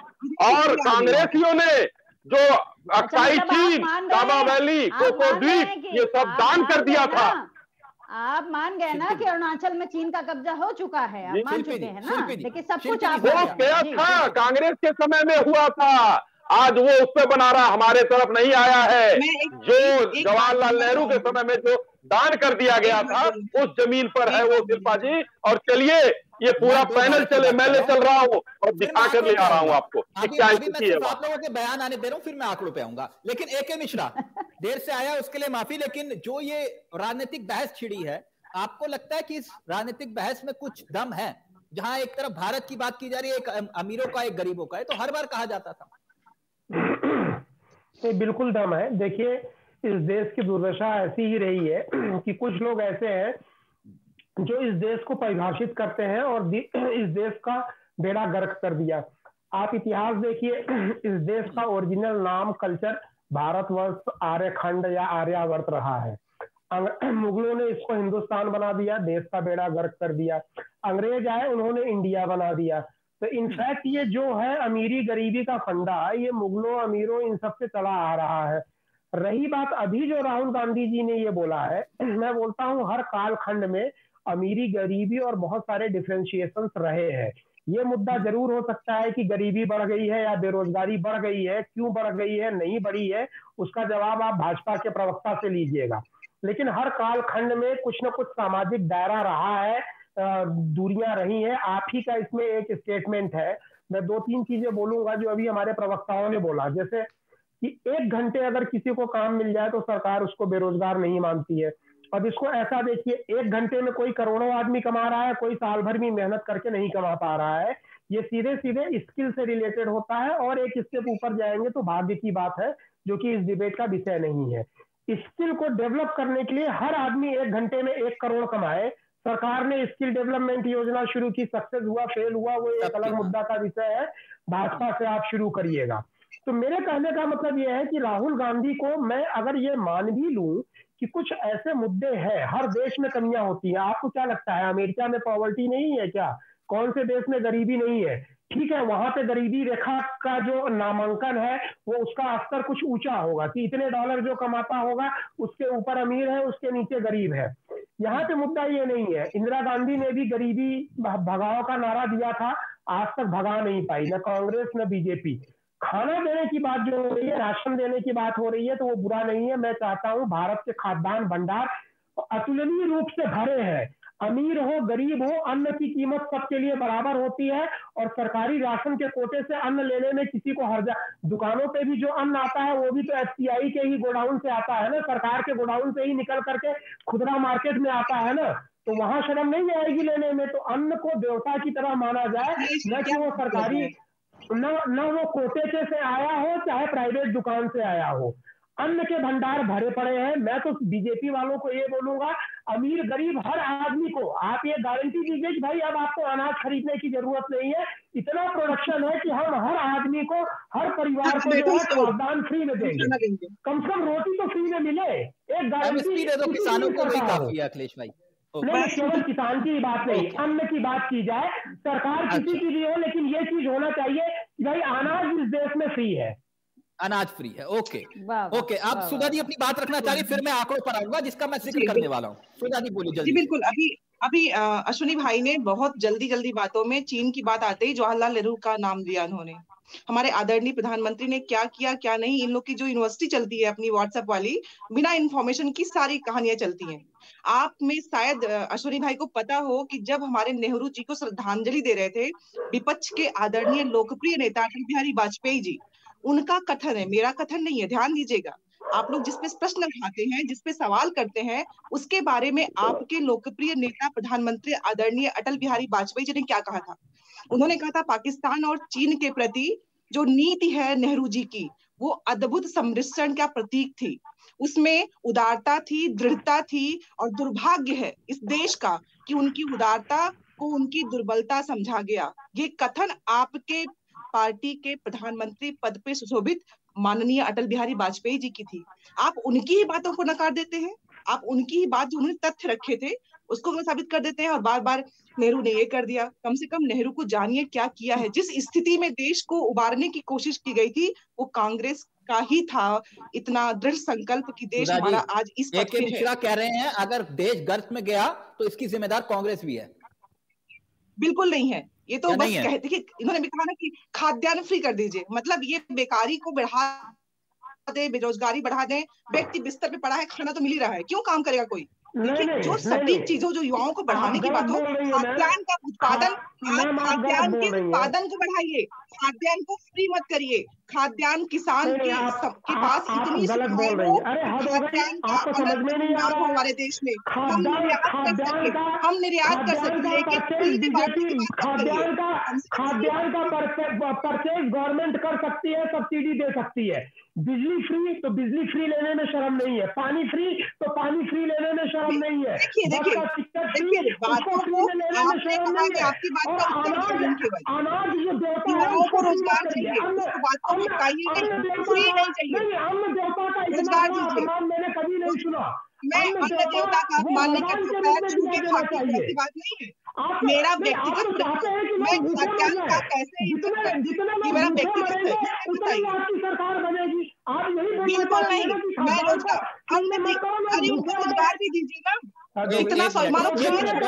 और कांग्रेसियों ने जो अक्साई चीन, काबा वैली, कोको द्वीप, ये सब दान कर दिया था। आप मान गए ना कि अरुणाचल में चीन का कब्जा हो चुका है, आप मान चुके हैं ना, लेकिन सब कुछ था कांग्रेस के समय में हुआ था, आज वो उस पर बना रहा, हमारे तरफ नहीं आया है। जो जवाहरलाल नेहरू के समय में जो दान कर दिया गया था उस जमीन पर है वो, शिल्पा जी। और चलिए ये पूरा पैनल चले, मैं ले चल रहा हूँ और दिखा कर ले आ रहा हूँ आपको क्या स्थिति है। आप लोगों के बयान आने दे रहा हूँ, फिर मैं आंकड़ों पे आऊंगा। लेकिन ए.के. मिश्रा देर से आया उसके लिए माफी, लेकिन जो ये राजनीतिक बहस छिड़ी है, आपको लगता है कि इस राजनीतिक बहस में कुछ दम है? जहाँ एक तरफ भारत की बात की जा रही है, एक अमीरों का एक गरीबों का है, तो हर बार कहा जाता था। बिल्कुल दम है। देखिए, इस देश की दुर्दशा ऐसी ही रही है कि कुछ लोग ऐसे हैं जो इस देश को परिभाषित करते हैं और इस देश का बेड़ा गर्क कर दिया। आप इतिहास देखिए, इस देश का ओरिजिनल नाम कल्चर भारतवर्ष, आर्यखंड या आर्यावर्त रहा है। मुगलों ने इसको हिंदुस्तान बना दिया, देश का बेड़ा गर्क कर दिया। अंग्रेज आए, उन्होंने इंडिया बना दिया। तो इनफैक्ट ये जो है अमीरी गरीबी का फंडा, ये मुगलों अमीरों इन सबसे चला आ रहा है। रही बात अभी जो राहुल गांधी जी ने ये बोला है, मैं बोलता हूँ हर कालखंड में अमीरी गरीबी और बहुत सारे डिफरेंशिएशंस रहे हैं। ये मुद्दा जरूर हो सकता है कि गरीबी बढ़ गई है या बेरोजगारी बढ़ गई है, क्यों बढ़ गई है, नहीं बढ़ी है, उसका जवाब आप भाजपा के प्रवक्ता से लीजिएगा। लेकिन हर कालखंड में कुछ ना कुछ सामाजिक दायरा रहा है, दूरियां रही हैं। आप ही का इसमें एक स्टेटमेंट है, मैं 2-3 चीजें बोलूंगा जो अभी हमारे प्रवक्ताओं ने बोला, जैसे कि 1 घंटे अगर किसी को काम मिल जाए तो सरकार उसको बेरोजगार नहीं मानती है। अब इसको ऐसा देखिए, 1 घंटे में कोई करोड़ों आदमी कमा रहा है, कोई साल भर भी मेहनत करके नहीं कमा पा रहा है। ये सीधे सीधे स्किल से रिलेटेड होता है, और एक स्टेप ऊपर जाएंगे तो भाग्य की बात है, जो कि इस डिबेट का विषय नहीं है। स्किल को डेवलप करने के लिए हर आदमी 1 घंटे में 1 करोड़ कमाए। सरकार ने स्किल डेवलपमेंट योजना शुरू की, सक्सेस हुआ फेल हुआ वो एक अलग मुद्दा का विषय है, भाजपा से आप शुरू करिएगा। तो मेरे कहने का मतलब यह है कि राहुल गांधी को मैं अगर ये मान भी लूं कि कुछ ऐसे मुद्दे हैं, हर देश में कमियां होती है। आपको क्या लगता है अमेरिका में पॉवर्टी नहीं है क्या? कौन से देश में गरीबी नहीं है? ठीक है, वहां पे गरीबी रेखा का जो नामांकन है वो उसका स्तर कुछ ऊंचा होगा कि इतने डॉलर जो कमाता होगा उसके ऊपर अमीर है, उसके नीचे गरीब है। यहाँ पे मुद्दा ये नहीं है। इंदिरा गांधी ने भी गरीबी भगाओ का नारा दिया था, आज तक भगा नहीं पाई, न कांग्रेस न बीजेपी। खाना देने की बात जो हो रही है, राशन देने की बात हो रही है, तो वो बुरा नहीं है। मैं चाहता हूँ भारत के खाद्यान्न भंडार अतुलनीय रूप से भरे हैं। अमीर हो गरीब हो, अन्न की कीमत सबके लिए बराबर होती है, और सरकारी राशन के कोटे से अन्न लेने में किसी को हर्जा। दुकानों पे भी जो अन्न आता है वो भी तो एफसीआई के ही गोडाउन से आता है ना, सरकार के गोडाउन से ही निकल करके खुदरा मार्केट में आता है ना, तो वहां शर्म नहीं आएगी लेने में। तो अन्न को देवता की तरह माना जाए, न कि वो सरकारी, ना वो कोटे से आया हो चाहे प्राइवेट दुकान से आया हो। अन्न के भंडार भरे पड़े हैं। मैं तो बीजेपी वालों को ये बोलूंगा, अमीर गरीब हर आदमी को आप ये गारंटी दीजिए कि भाई अब आपको अनाज खरीदने की जरूरत नहीं है, इतना प्रोडक्शन है कि हम हर आदमी को, हर परिवार को खाद्यान्न फ्री में देंगे, कम से कम रोटी तो फ्री में मिले, एक गारंटी दे दो। किसानों को भी काफी है अखिलेश भाई, नहीं केवल किसान की बात नहीं, अन्न की बात की जाए, सरकार किसी की भी हो, लेकिन ये चीज होना चाहिए कि भाई अनाज इस देश में फ्री है, अनाज फ्री है। ओके, आप सुधा जी अपनी बात रखना चाहिए, फिर मैं आंकड़ों पर आऊंगा जिसका मैं जिक्र करने वाला हूँ। सुधा जी बोलिए जल्दी। बिल्कुल, अभी अश्वनी भाई ने बहुत जल्दी बातों में चीन की बात आते ही जवाहरलाल नेहरू का नाम लिया उन्होंने। हमारे आदरणीय प्रधानमंत्री ने क्या किया क्या नहीं, इन लोग की जो यूनिवर्सिटी चलती है अपनी व्हाट्सएप वाली, बिना इन्फॉर्मेशन की सारी कहानियां चलती हैं। आप में शायद अश्वनी भाई को पता हो कि जब हमारे नेहरू जी को श्रद्धांजलि दे रहे थे विपक्ष के आदरणीय लोकप्रिय नेता अटल बिहारी वाजपेयी जी, उनका कथन है, मेरा कथन नहीं है, ध्यान दीजिएगा। आप लोग जिसपे प्रश्न उठाते हैं, जिसपे सवाल करते हैं, उसके बारे में आपके लोकप्रिय नेता प्रधानमंत्री आदरणीय अटल बिहारी वाजपेयी जी ने क्या कहा था? उन्होंने कहा था पाकिस्तान और चीन के प्रति जो नीति है नेहरू जी की, वो अद्भुत सम्मिश्रण का प्रतीक थी। उसमें उदारता थी, दृढ़ता थी, और दुर्भाग्य है इस देश का कि उनकी उदारता को उनकी दुर्बलता समझा गया। ये कथन आपके पार्टी के प्रधानमंत्री पद पे सुशोभित माननीय अटल बिहारी वाजपेयी जी की थी। आप उनकी ही बातों को नकार देते हैं, आप उनकी ही बात जो उन्होंने तथ्य रखे थे उसको साबित कर देते हैं, और बार बार नेहरू ने ये कर दिया। कम से कम नेहरू को जानिए क्या किया है। जिस स्थिति में देश को उबारने की कोशिश की गई थी वो कांग्रेस का ही था। इतना दृढ़ संकल्प कि देश हमारा आज इस पथ पे है। मिश्रा कह रहे हैं अगर देश गर्त में गया तो इसकी जिम्मेदार कांग्रेस भी है। बिल्कुल नहीं है, ये तो बस कहते कि इन्होंने भी कहा ना कि खाद्यान्न फ्री कर दीजिए, मतलब ये बेकारी को बढ़ा दे, बेरोजगारी बढ़ा दें, व्यक्ति बिस्तर पे पड़ा है, खाना तो मिल ही रहा है, क्यों काम करेगा कोई? जो सटीक चीजों, जो युवाओं को बढ़ाने की बात हो, खाद्यान्न का उत्पादन, खाद्यान्न के उत्पादन को बढ़ाइए, खाद्यान्न को फ्री मत करिए। खाद्यान्न किसान के सबके पास इतनी सुविधाएं हो, खाद्यान्न का अलग नाम हो हमारे देश में, हम निर्यात कर सके, हम निर्यात कर सकते हैं कि कोई भी पार्टी की बात करिए। खाद्यान्न का परचेज गवर्नमेंट कर सकती है, सब्सिडी दे सकती है। बिजली फ्री तो बिजली फ्री लेने में शर्म नहीं है, पानी फ्री तो पानी फ्री लेने में शर्म नहीं है, अनाज जो देवता का मैंने कभी नहीं सुना। मैं अन्न देवता का मानने का बात नहीं है। मेरा व्यक्तिगत रोजगार भी दीजिए ना, इतना सम्मान। एक मिनट आप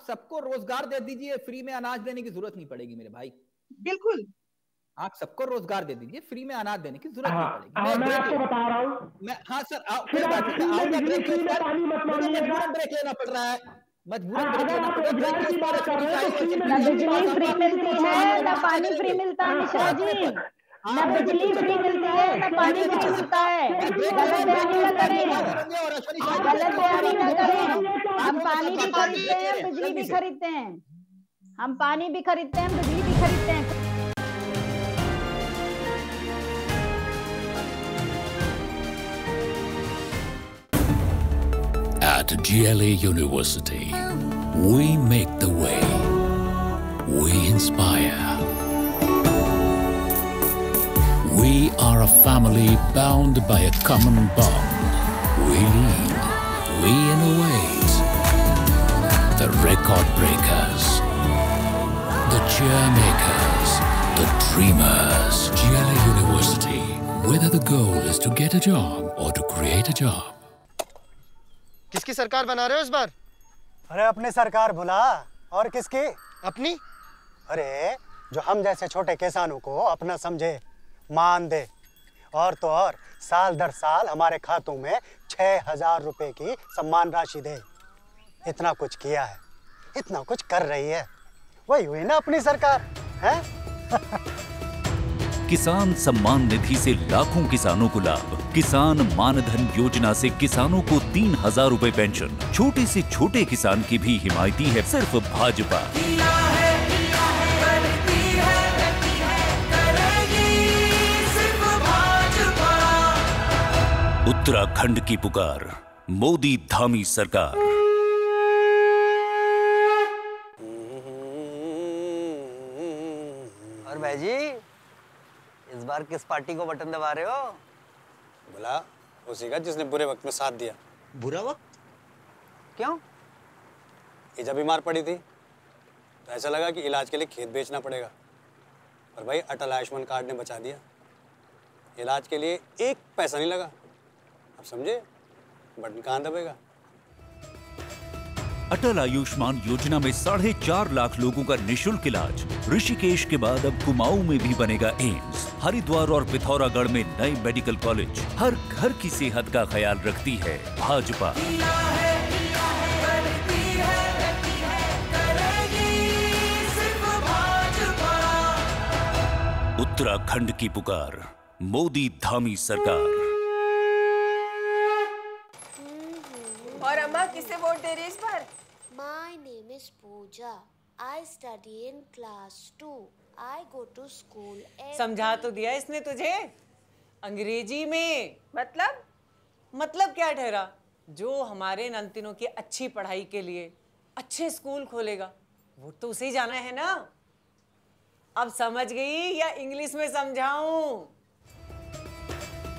सबको रोजगार दे दीजिए, फ्री में अनाज देने की जरूरत नहीं पड़ेगी मेरे भाई। बिल्कुल, आप सबको रोजगार दे दीजिए, फ्री में अनाज देने की जरूरत नहीं पड़ेगी। मैं आपको बता रहा हूं। हाँ सर, मजबूरन ब्रेक लेना पड़ रहा है, मजबूरन ब्रेक लेना पड़ रहा है। हम पानी भी खरीदते हैं, बिजली भी खरीदते हैं। At GLA University, we make the way, we inspire. We are a family bound by a common bond. We lead, we innovate. The record breakers, the chair makers, the dreamers. GLA University, whether the goal is to get a job or to create a job. किसकी सरकार बना रहे हो इस बार? अरे अपने सरकार भुला, और किसकी? अपनी। अरे जो हम जैसे छोटे किसानों को अपना समझे, मान दे। और तो और साल दर साल हमारे खातों में 6,000 रुपए की सम्मान राशि दे। इतना कुछ किया है, इतना कुछ कर रही है, वही हुई ना अपनी सरकार, हैं? किसान सम्मान निधि से लाखों किसानों को लाभ, किसान मानधन योजना से किसानों को 3,000 रुपए पेंशन, छोटे से छोटे किसान की भी हिमायती है सिर्फ भाजपा। उत्तराखंड की पुकार, मोदी धामी सरकार। और भाई जी, इस बार किस पार्टी को बटन दबा रहे हो? भला उसी का जिसने बुरे वक्त में साथ दिया। बुरा वक्त? क्यों? ईजा बीमार पड़ी थी तो ऐसा लगा कि इलाज के लिए खेत बेचना पड़ेगा, पर भाई अटल आयुष्मान कार्ड ने बचा दिया। इलाज के लिए एक पैसा नहीं लगा, अब समझे बटन कहाँ दबेगा। अटल आयुष्मान योजना में 4.5 लाख लोगों का निशुल्क इलाज। ऋषिकेश के बाद अब कुमाऊं में भी बनेगा एम्स। हरिद्वार और पिथौरागढ़ में नए मेडिकल कॉलेज। हर घर की सेहत का ख्याल रखती है भाजपा। उत्तराखंड की पुकार, मोदी धामी सरकार। और अम्मा किसे वोट दे रही इस बार? My name is Pooja. I study in class 2. I go to school. समझा तो दिया इसने तुझे अंग्रेजी में। मतलब क्या ठहरा? जो हमारे नंतिनों की अच्छी पढ़ाई के लिए अच्छे स्कूल खोलेगा, वोट तो उसे ही जाना है ना। अब समझ गई या इंग्लिश में समझाऊं?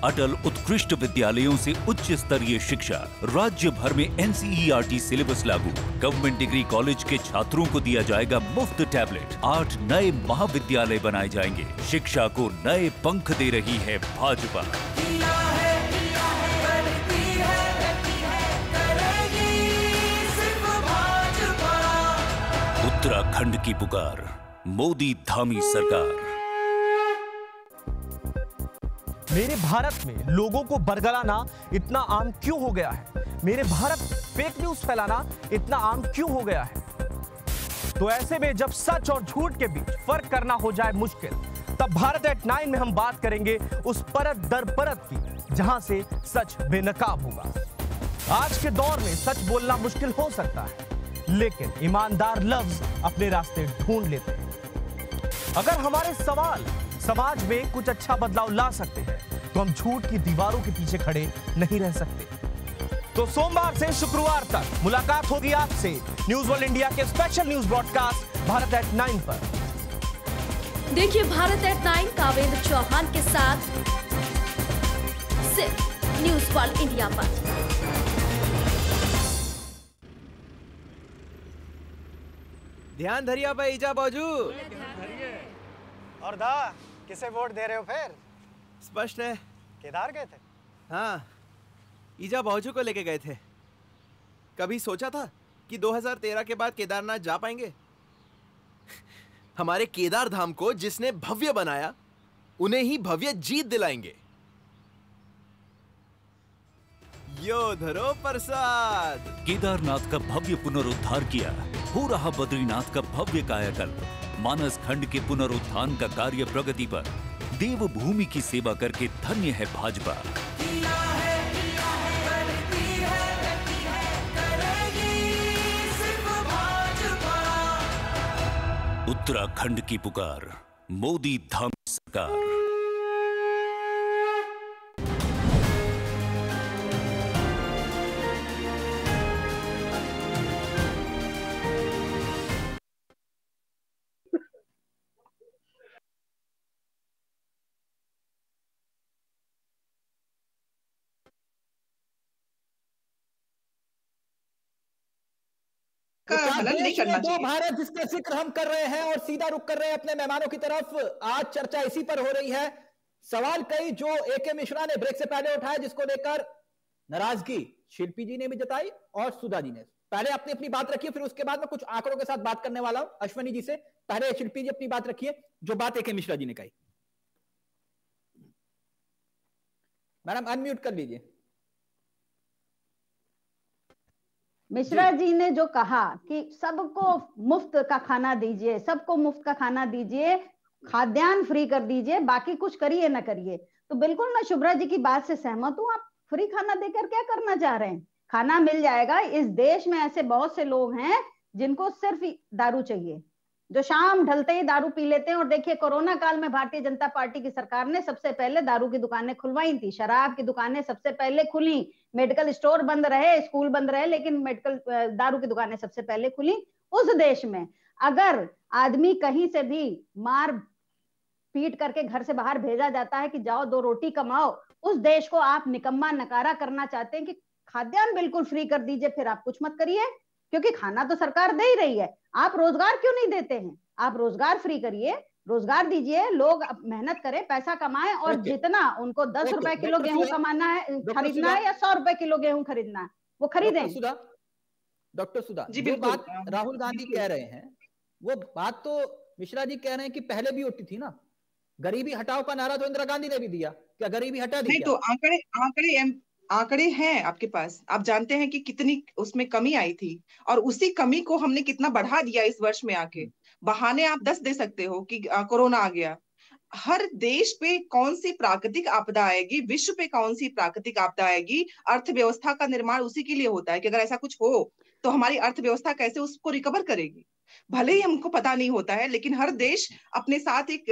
अटल उत्कृष्ट विद्यालयों से उच्च स्तरीय शिक्षा। राज्य भर में NCERT सिलेबस लागू। गवर्नमेंट डिग्री कॉलेज के छात्रों को दिया जाएगा मुफ्त टैबलेट। 8 नए महाविद्यालय बनाए जाएंगे। शिक्षा को नए पंख दे रही है भाजपा। उत्तराखंड की पुकार, मोदी धामी सरकार। मेरे भारत में लोगों को बरगलाना इतना आम क्यों हो गया है? मेरे भारत फेक न्यूज फैलाना इतना आम क्यों हो गया है? तो ऐसे में जब सच और झूठ के बीच फर्क करना हो जाए मुश्किल, तब भारत एट 9 में हम बात करेंगे उस परत दर परत की जहां से सच बेनकाब होगा। आज के दौर में सच बोलना मुश्किल हो सकता है, लेकिन ईमानदार लफ्ज अपने रास्ते ढूंढ लेते हैं। अगर हमारे सवाल समाज में कुछ अच्छा बदलाव ला सकते हैं, तो हम झूठ की दीवारों के पीछे खड़े नहीं रह सकते। तो सोमवार से शुक्रवार तक मुलाकात होगी आपसे न्यूज वर्ल्ड इंडिया के special news broadcast भारत एट 9 पर। देखिए भारत एट 9 कावेंद्र चौहान के साथ सिर्फ न्यूज वर्ल्ड इंडिया पर। ध्यान धरिया भाई जा बाजू और दा। किसे वोट दे रहे हो फिर? स्पष्ट है, केदार गए थे। हाँ, ईजा बाउजू को लेके गए थे। कभी सोचा था कि 2013 के बाद केदारनाथ जा पाएंगे? हमारे केदार धाम को जिसने भव्य बनाया, उन्हें ही भव्य जीत दिलाएंगे। यो धरो प्रसाद। केदारनाथ का भव्य पुनरुद्धार किया, हो रहा बद्रीनाथ का भव्य कायाकल्प। मानस खंड के पुनरुत्थान का कार्य प्रगति पर। देवभूमि की सेवा करके धन्य है भाजपा। उत्तराखंड की पुकार, मोदी धामी सरकार। दो भारत जिसका जिक्र हम कर रहे हैं और सीधा रुख कर रहे हैं अपने मेहमानों की तरफ। आज चर्चा इसी पर हो रही है। सवाल कई जो AK मिश्रा ने ब्रेक से पहले उठाया, जिसको लेकर नाराजगी शिल्पी जी ने भी जताई और सुधा जी ने। पहले अपनी अपनी बात रखिए, फिर उसके बाद मैं कुछ आंकड़ों के साथ बात करने वाला हूं अश्वनी जी से। पहले शिल्पी जी अपनी बात रखिए, जो बात AK मिश्रा जी ने कही। मैडम अनम्यूट कर लीजिए। मिश्रा जी ने जो कहा कि सबको मुफ्त का खाना दीजिए, सबको मुफ्त का खाना दीजिए, खाद्यान्न फ्री कर दीजिए, बाकी कुछ करिए ना करिए, तो बिल्कुल मैं शुभ्रा जी की बात से सहमत हूँ। आप फ्री खाना देकर क्या करना चाह रहे हैं? खाना मिल जाएगा। इस देश में ऐसे बहुत से लोग हैं जिनको सिर्फ दारू चाहिए, जो शाम ढलते ही दारू पी लेते हैं। और देखिए कोरोना काल में भारतीय जनता पार्टी की सरकार ने सबसे पहले दारू की दुकानें खुलवाई थी, शराब की दुकानें सबसे पहले खुली, मेडिकल स्टोर बंद रहे, स्कूल बंद रहे, लेकिन मेडिकल दारू की दुकानें सबसे पहले खुली उस देश में। अगर आदमी कहीं से भी मार पीट करके घर से बाहर भेजा जाता है कि जाओ 2 रोटी कमाओ, उस देश को आप निकम्मा नकारा करना चाहते हैं कि खाद्यान्न बिल्कुल फ्री कर दीजिए, फिर आप कुछ मत करिए, क्योंकि खाना तो सरकार दे ही रही है। आप रोजगार क्यों नहीं देते हैं? आप रोजगार फ्री करिए, रोजगार दीजिए, लोग मेहनत करें, पैसा कमाएं, और जितना उनको 10 रुपए किलो गेहूं कमाना है, खरीदना है, या 100 रुपए किलो गेहूं खरीदना है, वो खरीदें। डॉक्टर सुधा जी, बात राहुल गांधी कह रहे हैं, वो बात तो मिश्रा जी कह रहे हैं कि पहले भी होती थी ना, गरीबी हटाओ का नारा तो इंदिरा गांधी ने भी दिया, क्या गरीबी हटा दी? नहीं तो आंकड़े हैं आपके पास, आप जानते हैं कि कितनी उसमें कमी आई थी और उसी कमी को हमने कितना बढ़ा दिया इस वर्ष में आके। बहाने आप 10 दे सकते हो कि कोरोना आ गया, हर देश पे कौन सी प्राकृतिक आपदा आएगी, विश्व पे कौन सी प्राकृतिक आपदा आएगी, अर्थव्यवस्था का निर्माण उसी के लिए होता है कि अगर ऐसा कुछ हो तो हमारी अर्थव्यवस्था कैसे उसको रिकवर करेगी। भले ही हमको पता नहीं होता है, लेकिन हर देश अपने साथ एक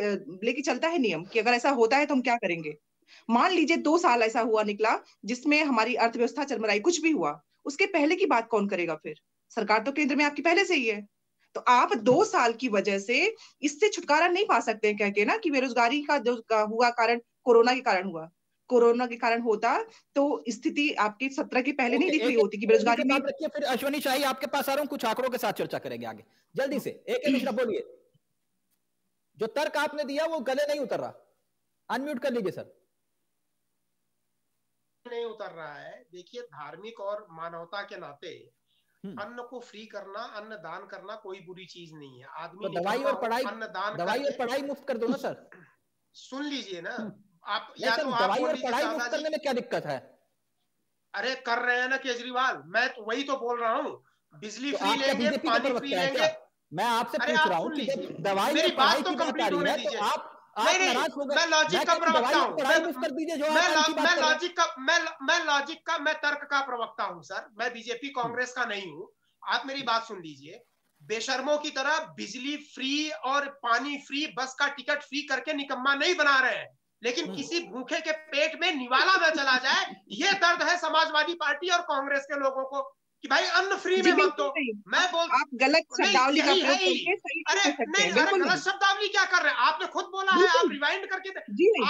लेके चलता है नियम कि अगर ऐसा होता है तो हम क्या करेंगे। मान लीजिए 2 साल ऐसा हुआ निकला जिसमें हमारी अर्थव्यवस्था चरमराई, कुछ भी हुआ, उसके पहले की बात कौन करेगा फिर? सरकार तो केंद्र में आपकी पहले से ही है, तो आप 2 साल की वजह से इससे छुटकारा नहीं पा सकते कह के ना कि बेरोजगारी का जो हुआ कारण कोरोना के कारण हुआ। कोरोना के कारण होता तो स्थिति आपकी 17 के पहले नहीं दिख रही होती कि बेरोजगारी में। फिर अश्वनी शाही आपके पास आ रहा हूं, कुछ आंकड़ों के साथ चर्चा करेंगे आगे। जल्दी से एक-एक मिश्रा बोलिए, जो तर्क आपने दिया वो गले नहीं उतर रहा, अनम्यूट कर लीजिए सर। नहीं उतर रहा है। देखिए, धार्मिक और मानवता के नाते अन्न को फ्री करना, अन्न दान करना कोई बुरी चीज नहीं है। आदमी तो दवाई और पढ़ाई, अन्न दान, दवाई और पढ़ाई मुफ्त कर दो ना सर। सुन लीजिए ना आप, या तो आप दवाई और पढ़ाई मुफ्त करने में क्या दिक्कत है? अरे कर रहे हैं ना केजरीवाल, मैं तो वही तो बोल रहा हूँ, बिजली फ्री लेंगे, पानी फ्री लेंगे। मैं आपसे पूछ रहा हूँ, दवाई मेरी बात तो कंप्लीट होने दीजिए आप। मैं लॉजिक का प्रवक्ता हूँ, मैं तर्क का प्रवक्ता हूँ सर, मैं बीजेपी कांग्रेस का नहीं हूँ। आप मेरी बात सुन लीजिए, बेशर्मों की तरह बिजली फ्री और पानी फ्री, बस का टिकट फ्री करके निकम्मा नहीं बना रहे हैं, लेकिन किसी भूखे के पेट में निवाला न चला जाए, ये दर्द है समाजवादी पार्टी और कांग्रेस के लोगों को कि भाई अन्न फ्री में मत दो। मैं बोल, आप गलत शब्दावली का प्रयोग करके सही कर सकते हैं। अरे गलत शब्दावली क्या कर रहे हैं? आपने खुद बोला है, आप रिवाइंड करके।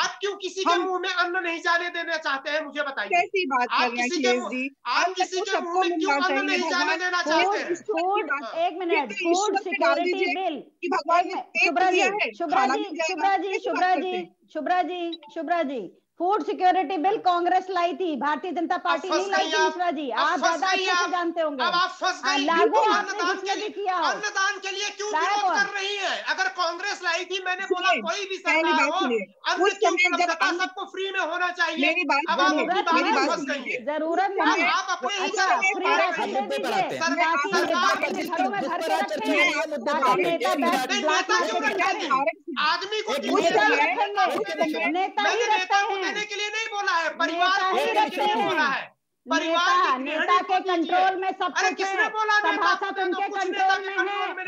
आप क्यों किसी के मुंह में अन्न नहीं जाने देना चाहते हैं, मुझे बताइए? कैसी बात कर रहे हैं अखिलेश जी? आप किसी के मुंह में क्यों अन्न नहीं जाने देना चाहते हैं? फूड, एक मिनट, फूड सिक्योरिटी बिल कि भगवान ने पेट दिया है। Shubhra ji, food security bill कांग्रेस लाई थी, भारतीय जनता पार्टी नहीं लाई थी मिश्रा जी, आप ज्यादा अच्छे से जानते होंगे। अब आप फंस गए, अन्नदान के लिए क्यों विरोध कर रही है? अगर कांग्रेस लाई थी, मैंने बोला कोई भी सरकार हो, अन्न की उपलब्धता सबको फ्री में होना चाहिए। अब आप फंस गई, जरूरत नहीं, आप अपने ही आदमी को देने के लिए नहीं बोला है, परिवार के लिए बोला है। परिवार नेता के कंट्रोल में सब कुछ है, सभासद उनके कंट्रोल में है,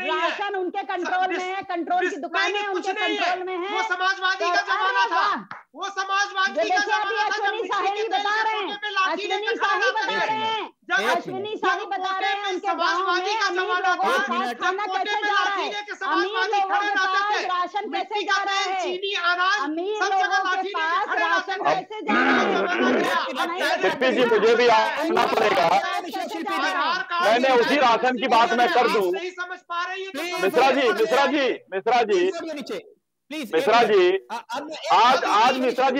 राशन उनके कंट्रोल में है, कंट्रोल की दुकानें उनके कंट्रोल में है। वो समाजवादी का जमाना था, वो समाजवादी का जमाना था। अश्वनी शाही बता रहे हैं उनके समाजवादी का जमाना था, राशन कैसे जा रहा है, चीनी अनाज, अमीर लोगों के पास राशन कैसे जा रहा है। शिल्पी जी, मुझे भी आना पड़ेगा, मैंने उसी राशन की बात मैं कर दूं। मिश्रा जी, आज मिश्रा जी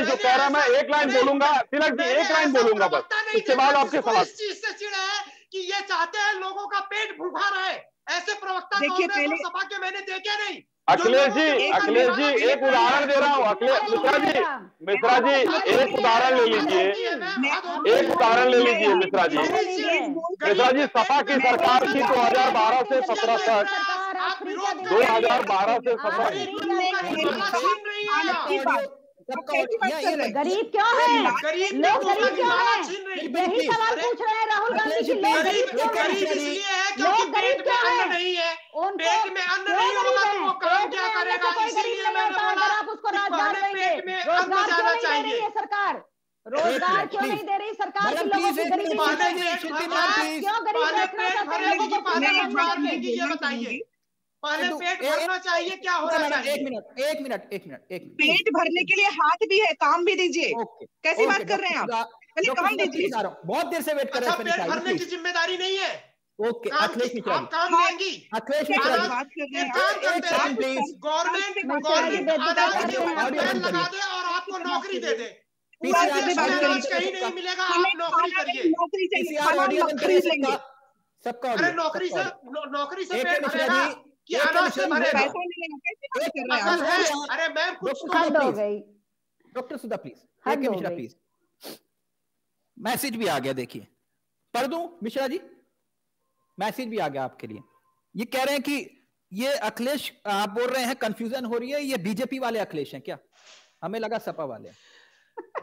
जो कह रहा है, मैं एक लाइन बोलूंगा, तिलक जी एक लाइन बोलूंगा बस, इसके बाद आपके सवाल। इस चीज से चिढ़ है कि ये चाहते हैं लोगों का पेट भूखा रहे, ऐसे प्रवक्ता कांग्रेस सभा के मैंने देखे नहीं। अखिलेश जी एक उदाहरण दे रहा हूँ। मिश्रा जी एक उदाहरण ले लीजिए, मिश्रा जी सपा की सरकार थी 2012 से 2017 तक, 2012 से 2017। गरीब क्यों है? लोग गरीब क्यों है? यही सवाल पूछ रहे हैं राहुल गांधी जी, लोग गरीब क्यों है? लोग गरीब क्यों है? पेट में अन्न नहीं होगा तो वो काम क्या करेगा? इसीलिए मैंने बोला आप उसको रोजगार देंगे, रोजगार क्यों नहीं दे रही है सरकार? रोजगार क्यों नहीं दे रही सरकार? लोगों को गरीब क्यों बताइए? पहले पेट भरना चाहिए, क्या होना चाहिए? एक मिनट, पेट भरने के लिए हाथ भी है, काम भी दीजिए। कैसी बात कर रहे हैं आप? पहले काम दीजिए, बहुत देर से वेट कर रहे हैं। पेट भरने की जिम्मेदारी नहीं है ओके अखिलेश मिश्रा, अखिलेश मिश्रा गवर्नमेंट लगा दे और आपको नौकरी दे दे, कहीं नहीं मिलेगा, आप नौकरी करिए सबका। अरे नौकरी से कि अनाज से भरे असल है। अरे मैम कुछ हो गई। डॉक्टर सुधा प्लीज, मैसेज भी आ गया, देखिए पढ़ दूं मिश्रा जी, मैसेज भी आ गया आपके लिए। ये कह रहे हैं कि ये अखिलेश आप बोल रहे हैं कंफ्यूजन हो रही है, ये बीजेपी वाले अखिलेश हैं क्या? हमें लगा सपा वाले।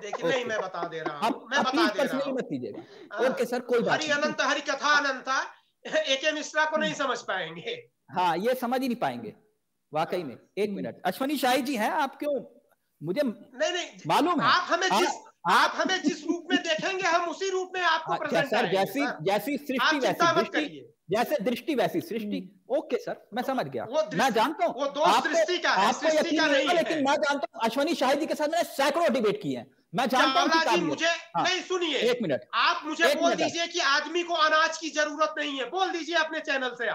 देखिए नहीं मैं बता दे रहा हूं, मैं बता दे रहा हूं, मत कीजिएगा। ओके सर कोई बात नहीं। हरि अनंत हरि कथा अनंता, एके मिश्रा को नहीं समझ पाएंगे। हाँ ये समझ ही नहीं पाएंगे वाकई में। एक मिनट अश्वनी शाही जी हैं आप, क्यों मुझे नहीं मालूम है आप हमें जिस रूप में देखेंगे हम उसी रूप में आपको प्रेजेंट करेंगे। जैसी सृष्टि वैसी, जैसे दृष्टि वैसी सृष्टि। ओके सर मैं समझ गया, मैं जानता हूँ आपको यकीन नहीं है, लेकिन मैं जानता हूँ अश्वनी शाही जी के साथ मैंने सैकड़ों डिबेट की है, मैं जानता हूँ। मुझे नहीं सुनिए एक मिनट, आप मुझे बोल दीजिए कि आदमी को अनाज की जरूरत नहीं है, बोल दीजिए अपने चैनल से।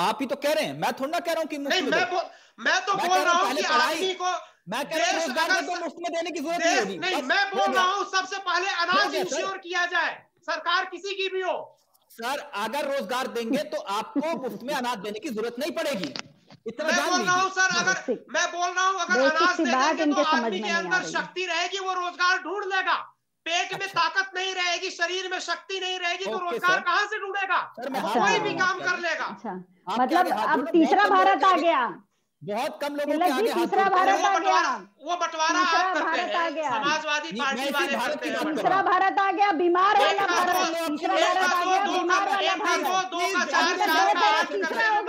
आप ही तो कह रहे हैं, मैं थोड़ा ना कह रहा हूँ कि मैं तो बोल रहा हूँ कि आदमी को रोजगार को मुफ्त में देने की जरूरत नहीं होगी। नहीं मैं बोल रहा हूँ सबसे पहले अनाज इंश्योर किया जाए, सरकार किसी की भी हो। सर अगर रोजगार देंगे तो आपको मुफ्त में अनाज देने की जरूरत नहीं पड़ेगी, इतना मैं बोल रहा हूँ सर। अगर मैं बोल रहा हूँ अगर अनाज देंगे तो आदमी के अंदर शक्ति रहेगी, वो रोजगार ढूंढ लेगा। पेट में ताकत नहीं रहेगी, शरीर में शक्ति नहीं रहेगी तो रोजगार कहाँ से ढूंढेगा? कोई भी काम कर लेगा। मतलब अब तीसरा भारत आ गया, बहुत कम लोगों के आगे तीसरा भारत आ गया, वो बंटवारा आप करते हैं समाजवादी पार्टी वाले करते हैं। तीसरा भारत आ गया, बीमार है ना भारत, तीसरा भारत आ गया बीमार है ना भारत, तीसरा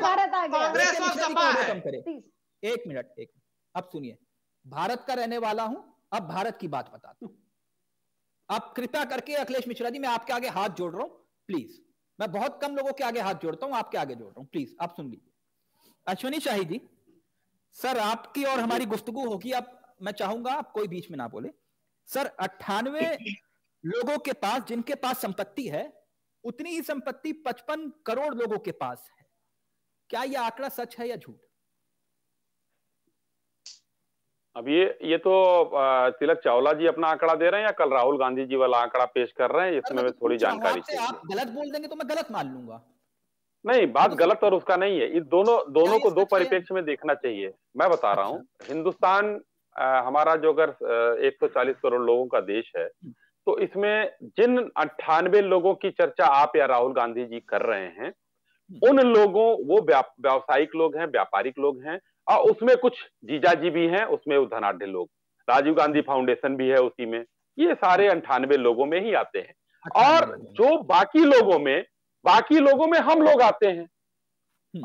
भारत आ गया कांग्रेस और सपा है। एक मिनट एक, अब सुनिए, भारत का रहने वाला हूं, अब भारत की बात बताता हूं। अब कृपया करके अखिलेश मिश्रा जी मैं आपके आगे हाथ जोड़ रहा हूं प्लीज, मैं बहुत कम लोगों के आगे हाथ जोड़ता हूं, आपके आगे जोड़ रहा हूं प्लीज आप सुन लीजिए। अश्वनी शाही जी सर आपकी और हमारी गुफ्तगू होगी, आप मैं चाहूंगा आप कोई बीच में ना बोले। सर 98 लोगों के पास जिनके पास संपत्ति है उतनी ही संपत्ति 55 करोड़ लोगों के पास है, क्या यह आंकड़ा सच है या झूठ? अब ये तो तिलक चावला जी अपना आंकड़ा दे रहे हैं या कल राहुल गांधी जी वाला आंकड़ा पेश कर रहे हैं, इसमें थोड़ी जानकारी चाहिए। आप गलत बोल देंगे तो मैं गलत मान लूंगा। नहीं बात गलत और उसका नहीं है, ये दोनों को दो परिप्रेक्ष्य में देखना चाहिए। मैं बता रहा हूँ हिंदुस्तान हमारा जो अगर 140 करोड़ लोगों का देश है तो इसमें जिन 98 लोगों की चर्चा आप या राहुल गांधी जी कर रहे हैं उन लोगों वो व्यावसायिक लोग हैं, व्यापारिक लोग हैं और उसमें कुछ जीजाजी भी हैं, उसमें वो धनाढ़ लोग, राजीव गांधी फाउंडेशन भी है उसी में, ये सारे 98 लोगों में ही आते हैं। और जो बाकी लोगों में हम लोग आते हैं।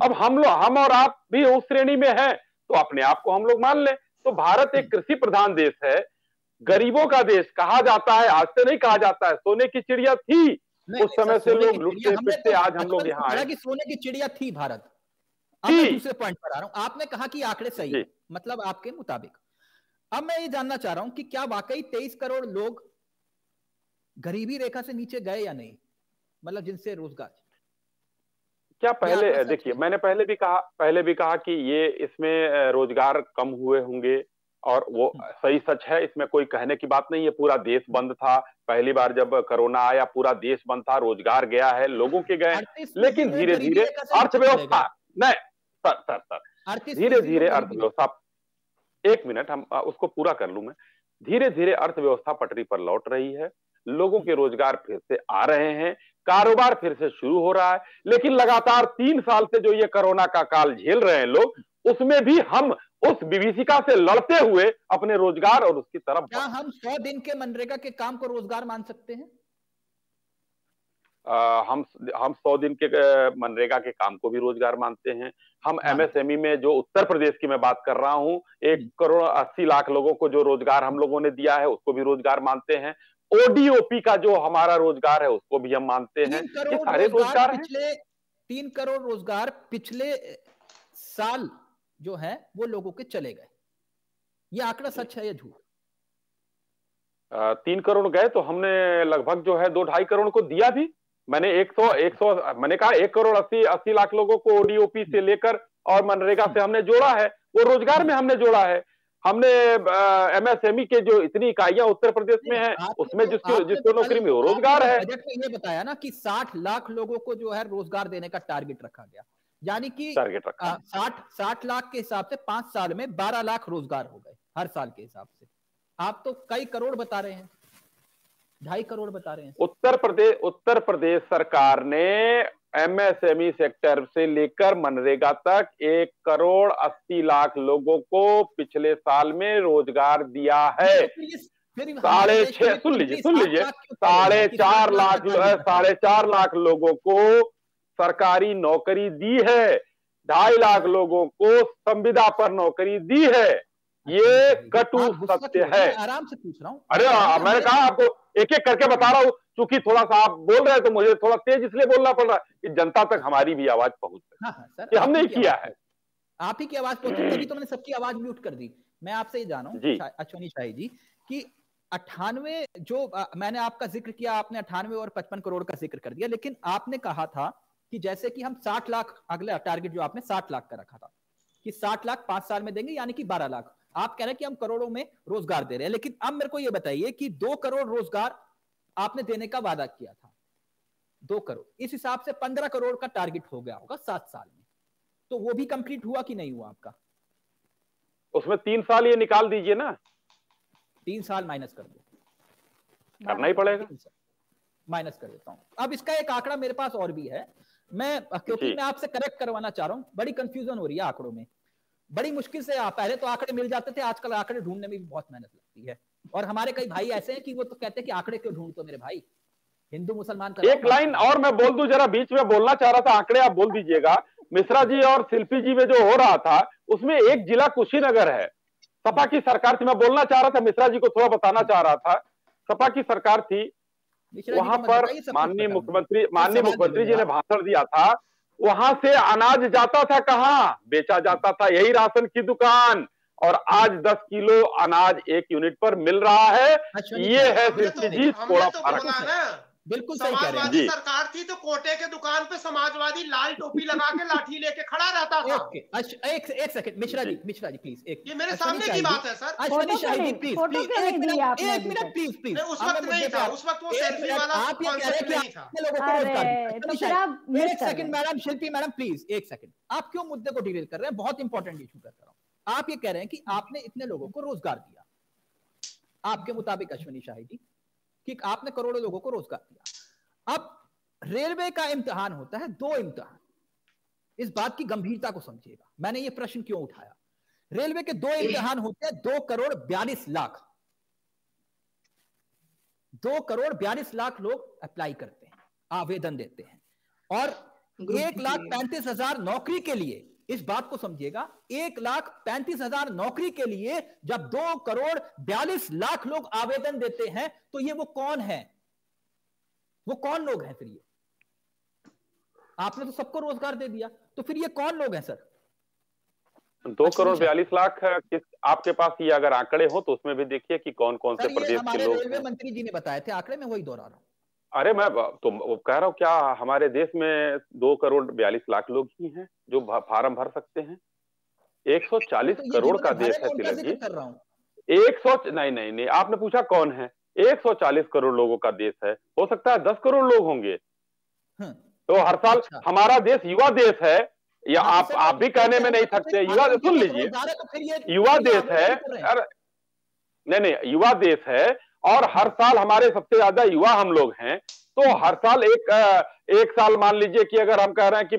अब हम और आप भी उस श्रेणी में हैं तो अपने आप को हम लोग मान लें। तो भारत एक कृषि प्रधान देश है, गरीबों का देश कहा जाता है, आज से नहीं कहा जाता है। सोने की चिड़िया थी उस समय से लोग लुटते पिटते आज हम लोग यहाँ आए। सोने की चिड़िया थी भारत। अब मैं दूसरे पॉइंट पर आ रहा हूं, आपने कहा कि आंकड़े सही है, मतलब आपके मुताबिक। अब मैं ये जानना चाह रहा हूं कि क्या वाकई 23 करोड़ लोग गरीबी रेखा से नीचे गए या नहीं, मतलब जिनसे रोजगार? क्या पहले देखिए मैंने पहले भी कहा कि ये इसमें रोजगार कम हुए होंगे और वो सही सच है, इसमें कोई कहने की बात नहीं है। पूरा देश बंद था, पहली बार जब कोरोना आया पूरा देश बंद था, रोजगार गया है, लोगों के गए, लेकिन धीरे धीरे अर्थव्यवस्था एक मिनट हम उसको पूरा कर लूं मैं। धीरे धीरे अर्थव्यवस्था पटरी पर लौट रही है, लोगों के रोजगार फिर से आ रहे हैं, कारोबार फिर से शुरू हो रहा है। लेकिन लगातार 3 साल से जो ये कोरोना का काल झेल रहे हैं लोग, उसमें भी हम उस विभीषिका से लड़ते हुए अपने रोजगार और उसकी तरफ। क्या हम 100 दिन के मनरेगा के काम को रोजगार मान सकते हैं? हम 100 दिन के मनरेगा के काम को भी रोजगार मानते हैं। हम एमएसएमई में जो उत्तर प्रदेश की मैं बात कर रहा हूँ 1 करोड़ 80 लाख लोगों को जो रोजगार हम लोगों ने दिया है उसको भी रोजगार मानते हैं। ओडीओपी का जो हमारा रोजगार है उसको भी हम मानते हैं। ये सारे रोजगार पिछले 3 करोड़ रोजगार पिछले साल जो है वो लोगों के चले गए, ये आंकड़ा सच है या झूठ? 3 करोड़ गए तो हमने लगभग जो है 2-2.5 करोड़ को दिया भी। मैंने 1 करोड़ 80 लाख लोगों को ओडीओपी से लेकर और मनरेगा से हमने जोड़ा है, वो रोजगार में हमने जोड़ा है। हमने एमएसएमई के जो इतनी इकाइयां उत्तर प्रदेश में है उसमें जिसको नौकरी में रोजगार है। बजट में ये बताया ना कि 60 लाख लोगों को जो है रोजगार देने का टारगेट रखा गया, यानी कि 60 लाख के हिसाब से 5 साल में 12 लाख रोजगार हो गए हर साल के हिसाब से। आप तो कई करोड़ बता रहे हैं, 2.5 करोड़ बता रहे हैं। उत्तर प्रदेश सरकार ने एमएसएमई सेक्टर से लेकर मनरेगा तक 1 करोड़ 80 लाख लोगों को पिछले साल में रोजगार दिया है। साढ़े चार लाख लोगों को सरकारी नौकरी दी है, 2.5 लाख लोगों को संविदा पर नौकरी दी है। ये कटु सत्य है। आराम से पूछ रहा हूँ। अरे मैंने कहा आपको एक एक करके बता रहा हूँ, क्योंकि थोड़ा सा आप बोल रहे हैं तो मुझे थोड़ा तेज इसलिए बोलना पड़ रहा है कि जनता तक हमारी भी आवाज पहुंच सके। हाँ, हमने ही किया है। आप ही की आवाज पहुंची तभी तो मैंने सबकी आवाज म्यूट कर दी। मैं आपसे ये जानूं अश्वनी शाही जी कि 98 जो मैंने आपका जिक्र किया, आपने 98 और 55 करोड़ का जिक्र कर दिया, लेकिन आपने कहा था कि जैसे कि हम 60 लाख अगला टारगेट जो आपने 60 लाख का रखा था कि 60 लाख 5 साल में देंगे, यानी कि 12 लाख। आप कह रहे हैं कि हम करोड़ों में रोजगार दे रहे हैं, लेकिन अब मेरे को ये बताइए कि 2 करोड़ रोजगार आपने देने का वादा किया था, 2 करोड़, इस हिसाब से 15 करोड़ का टारगेट हो गया होगा 7 साल में, तो वो भी कंप्लीट हुआ कि नहीं हुआ आपका? उसमें 3 साल ये निकाल दीजिए ना, 3 साल माइनस कर दो, करना ही पड़ेगा, माइनस कर देता हूँ। अब इसका एक आंकड़ा मेरे पास और भी है, मैं क्योंकि मैं आपसे करेक्ट करवाना चाह रहा हूँ, बड़ी कंफ्यूजन हो रही है आंकड़ों में, बड़ी मुश्किल से पहले तो आंकड़े मिल जाते थे, आजकल आंकड़े ढूंढने में भी बहुत मेहनत लगती है। और हमारे कई भाई ऐसे हैं कि वो तो कहते हैं कि आंकड़े क्यों ढूंढते, मेरे भाई हिंदू मुसलमान का। एक लाइन और मैं बोल दूं, जरा बीच में बोलना चाह रहा था, आंकड़े आप बोल दीजिएगा। मिश्रा जी और शिल्पी जी में जो हो रहा था उसमें एक जिला कुशीनगर है, सपा की सरकार थी। मैं बोलना चाह रहा था, मिश्रा जी को थोड़ा बताना चाह रहा था, सपा की सरकार थी वहां पर, माननीय मुख्यमंत्री जी ने भाषण दिया था। वहां से अनाज जाता था कहाँ? बेचा जाता था यही राशन की दुकान, और आज 10 किलो अनाज 1 यूनिट पर मिल रहा है। ये है शिल्पी जी थोड़ा फर्क। बिल्कुल सही कह रहे हैं जी। सरकार थी तो कोटे के दुकान पे समाजवादी लाल टोपी लगा के लाठी लेके खड़ा रहता था। एक सेकंड मिश्रा जी प्लीज, ये मेरे सामने की बात है sir. Ashwani Shahi ji please, 1 minute please. उस वक्त नहीं था, उस वक्त वो सेल्फी वाला कॉन्सेप्ट नहीं था। Madam Shilpi madam please 1 second, आप क्यों मुद्दे को डिटेल कर रहे हैं? बहुत इंपॉर्टेंट इशू कर रहा हूँ। आप ये कह रहे हैं कि आपने इतने लोगों को रोजगार दिया, आपके मुताबिक अश्वनी शाही जी कि आपने करोड़ों लोगों को रोजगार दिया। अब रेलवे का इम्तिहान होता है, 2 इम्तिहान, इस बात की गंभीरता को समझिएगा। मैंने ये प्रश्न क्यों उठाया, रेलवे के 2 इम्तिहान होते हैं, 2 करोड़ 42 लाख, 2 करोड़ 42 लाख लोग अप्लाई करते हैं, आवेदन देते हैं, और 1,35,000 नौकरी के लिए, इस बात को समझिएगा, 1,35,000 नौकरी के लिए जब 2 करोड़ 42 लाख लोग आवेदन देते हैं तो ये वो कौन है, वो कौन लोग हैं? फिर ये आपने तो सबको रोजगार दे दिया, तो फिर ये कौन लोग हैं सर? 2 करोड़ 42 लाख आपके पास ये अगर आंकड़े हो तो उसमें भी देखिए कि कौन कौन से प्रदेश के लोग। रेलवे मंत्री जी ने बताए थे आंकड़े, में वही दोहरा रहा हूँ। अरे मैं तो कह रहा हूँ, क्या हमारे देश में 2 करोड़ 42 लाख लोग ही हैं जो फार्म भर सकते हैं? 140 तो करोड़ का देश है तिलक जी। 100 नहीं, आपने पूछा कौन है, 140 करोड़ लोगों का देश है, हो सकता है 10 करोड़ लोग होंगे। तो हर साल हमारा देश युवा देश है, या आप भी कहने में नहीं थकते, युवा, सुन लीजिए, युवा देश है, नहीं युवा देश है, और हर साल हमारे सबसे ज्यादा युवा हम लोग हैं। तो हर साल एक साल मान लीजिए कि अगर हम कह रहे हैं कि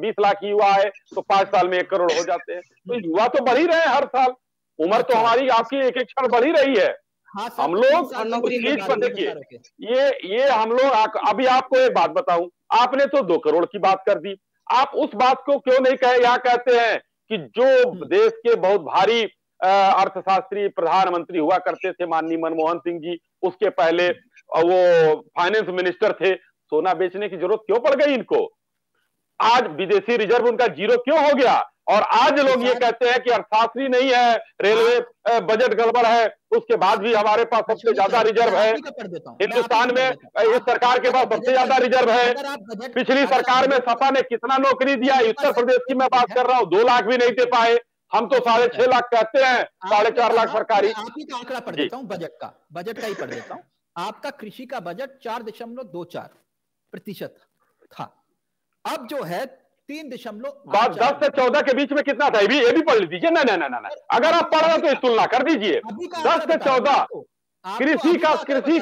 20 लाख युवा आए तो 5 साल में 1 करोड़ हो जाते हैं। तो युवा तो बढ़ ही रहे हैं हर साल, उम्र तो हमारी आपकी एक एक क्षण बढ़ ही रही है। हम लोग चीज पर देखिए, ये हम लोग, अभी आपको एक बात बताऊं, आपने तो 2 करोड़ की बात कर दी, आप उस बात को क्यों नहीं कहे? यहाँ कहते हैं कि जो देश के बहुत भारी अर्थशास्त्री प्रधानमंत्री हुआ करते थे माननीय मनमोहन सिंह जी, उसके पहले वो फाइनेंस मिनिस्टर थे, सोना बेचने की जरूरत क्यों पड़ गई इनको? आज विदेशी रिजर्व उनका जीरो क्यों हो गया? और आज लोग ये कहते हैं कि अर्थशास्त्री नहीं है, रेलवे बजट गड़बड़ है, उसके बाद भी हमारे पास सबसे ज्यादा रिजर्व है। हिंदुस्तान में इस सरकार के पास सबसे ज्यादा रिजर्व है। पिछली सरकार में सपा ने कितना नौकरी दिया, उत्तर प्रदेश की मैं बात कर रहा हूँ, 2 लाख भी नहीं दे पाए। हम तो 6.5 लाख कहते हैं, 4.5 लाख सरकारी। आंकड़ा पढ़ देता हूँ, बजट का ही पढ़ देता हूँ। आपका कृषि का बजट 4.24% था, अब जो है 10 से 14 के बीच में कितना था, ये भी पढ़ लीजिए। ना अगर आप पढ़ रहे तो इस तुलना कर दीजिए। 10 से 14 कृषि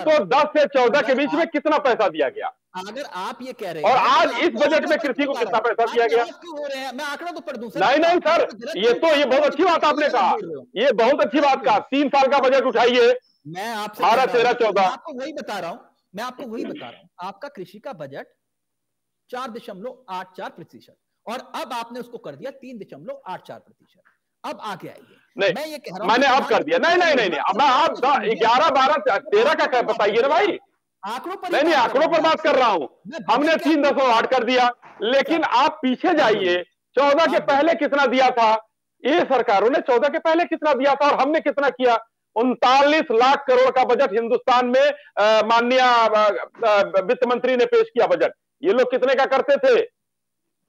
को 10 से 14 के बीच में कितना पैसा दिया गया, अगर आप ये कह रहे हैं, और आज इस बजट में कृषि को कितना पैसा दिया गया। मैं आंकड़ा तो पढ़ दूं सर। नहीं सर, ये बहुत अच्छी बात आपने कहा, ये बहुत अच्छी बात कहा। 3 साल का बजट उठाइए, मैं आपसे 12, 13, 14 आपको वही बता रहा हूँ, आपका कृषि का बजट 4.84% और अब आपने उसको कर दिया 3.84%। अब आगे आइए। नहीं, मैं ये कह रहा हूं, मैंने अब कर दिया। नहीं, अब आप 11, 12, 13 का बताइए ना भाई। आंकड़ों पर नहीं, आंकड़ों पर बात कर रहा हूँ। हमने 3.8 कर दिया, लेकिन आप पीछे जाइए, 14 के पहले कितना दिया था, ये सरकारों ने 14 के पहले कितना दिया था और हमने कितना किया। 39 लाख करोड़ का बजट हिंदुस्तान में माननीय वित्त मंत्री ने पेश किया बजट। ये लोग कितने का करते थे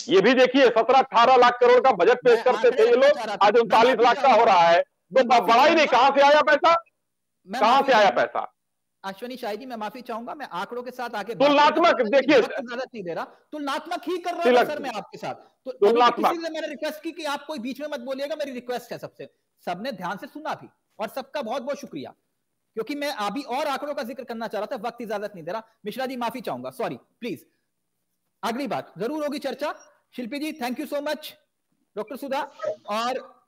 ये भी देखिए, 17-18 लाख करोड़ का बजट पेश करते थे ये लोग, आज 39 लाख का हो रहा है। तो बड़ा ही नहीं, कहां से आया पैसा। अश्वनी शाही, मैं माफी चाहूंगा, मैं आंकड़ों के साथ आगे तुलनात्मक देखिए, ज्यादा नहीं दे रहा, तुलनात्मक ही कर रहा हूं सर मैं आपके साथ। तो तुलनात्मक मैंने रिक्वेस्ट की कि आप कोई बीच में मत बोलिएगा, मेरी रिक्वेस्ट है सबसे। सबने ध्यान से सुना भी, और सबका बहुत बहुत शुक्रिया, क्योंकि मैं अभी और आंकड़ों का जिक्र करना चाह रहा था, वक्त इजाजत नहीं दे रहा। मिश्रा जी माफी चाहूंगा, सॉरी प्लीज, अगली बात जरूर होगी चर्चा। Shilpi ji thank you so much, doctor Sudha और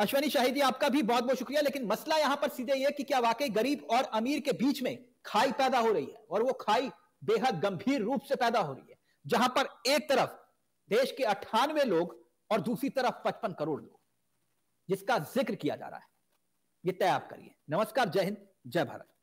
अश्वनी शाही जी आपका भी बहुत बहुत शुक्रिया। लेकिन मसला यहां पर सीधे यह कि क्या वाकई गरीब और अमीर के बीच में खाई पैदा हो रही है, और वो खाई बेहद गंभीर रूप से पैदा हो रही है, जहां पर एक तरफ देश के 98 लोग और दूसरी तरफ 55 करोड़ लोग, जिसका जिक्र किया जा रहा है। ये तय आप करिए। नमस्कार, जय हिंद, जय भारत।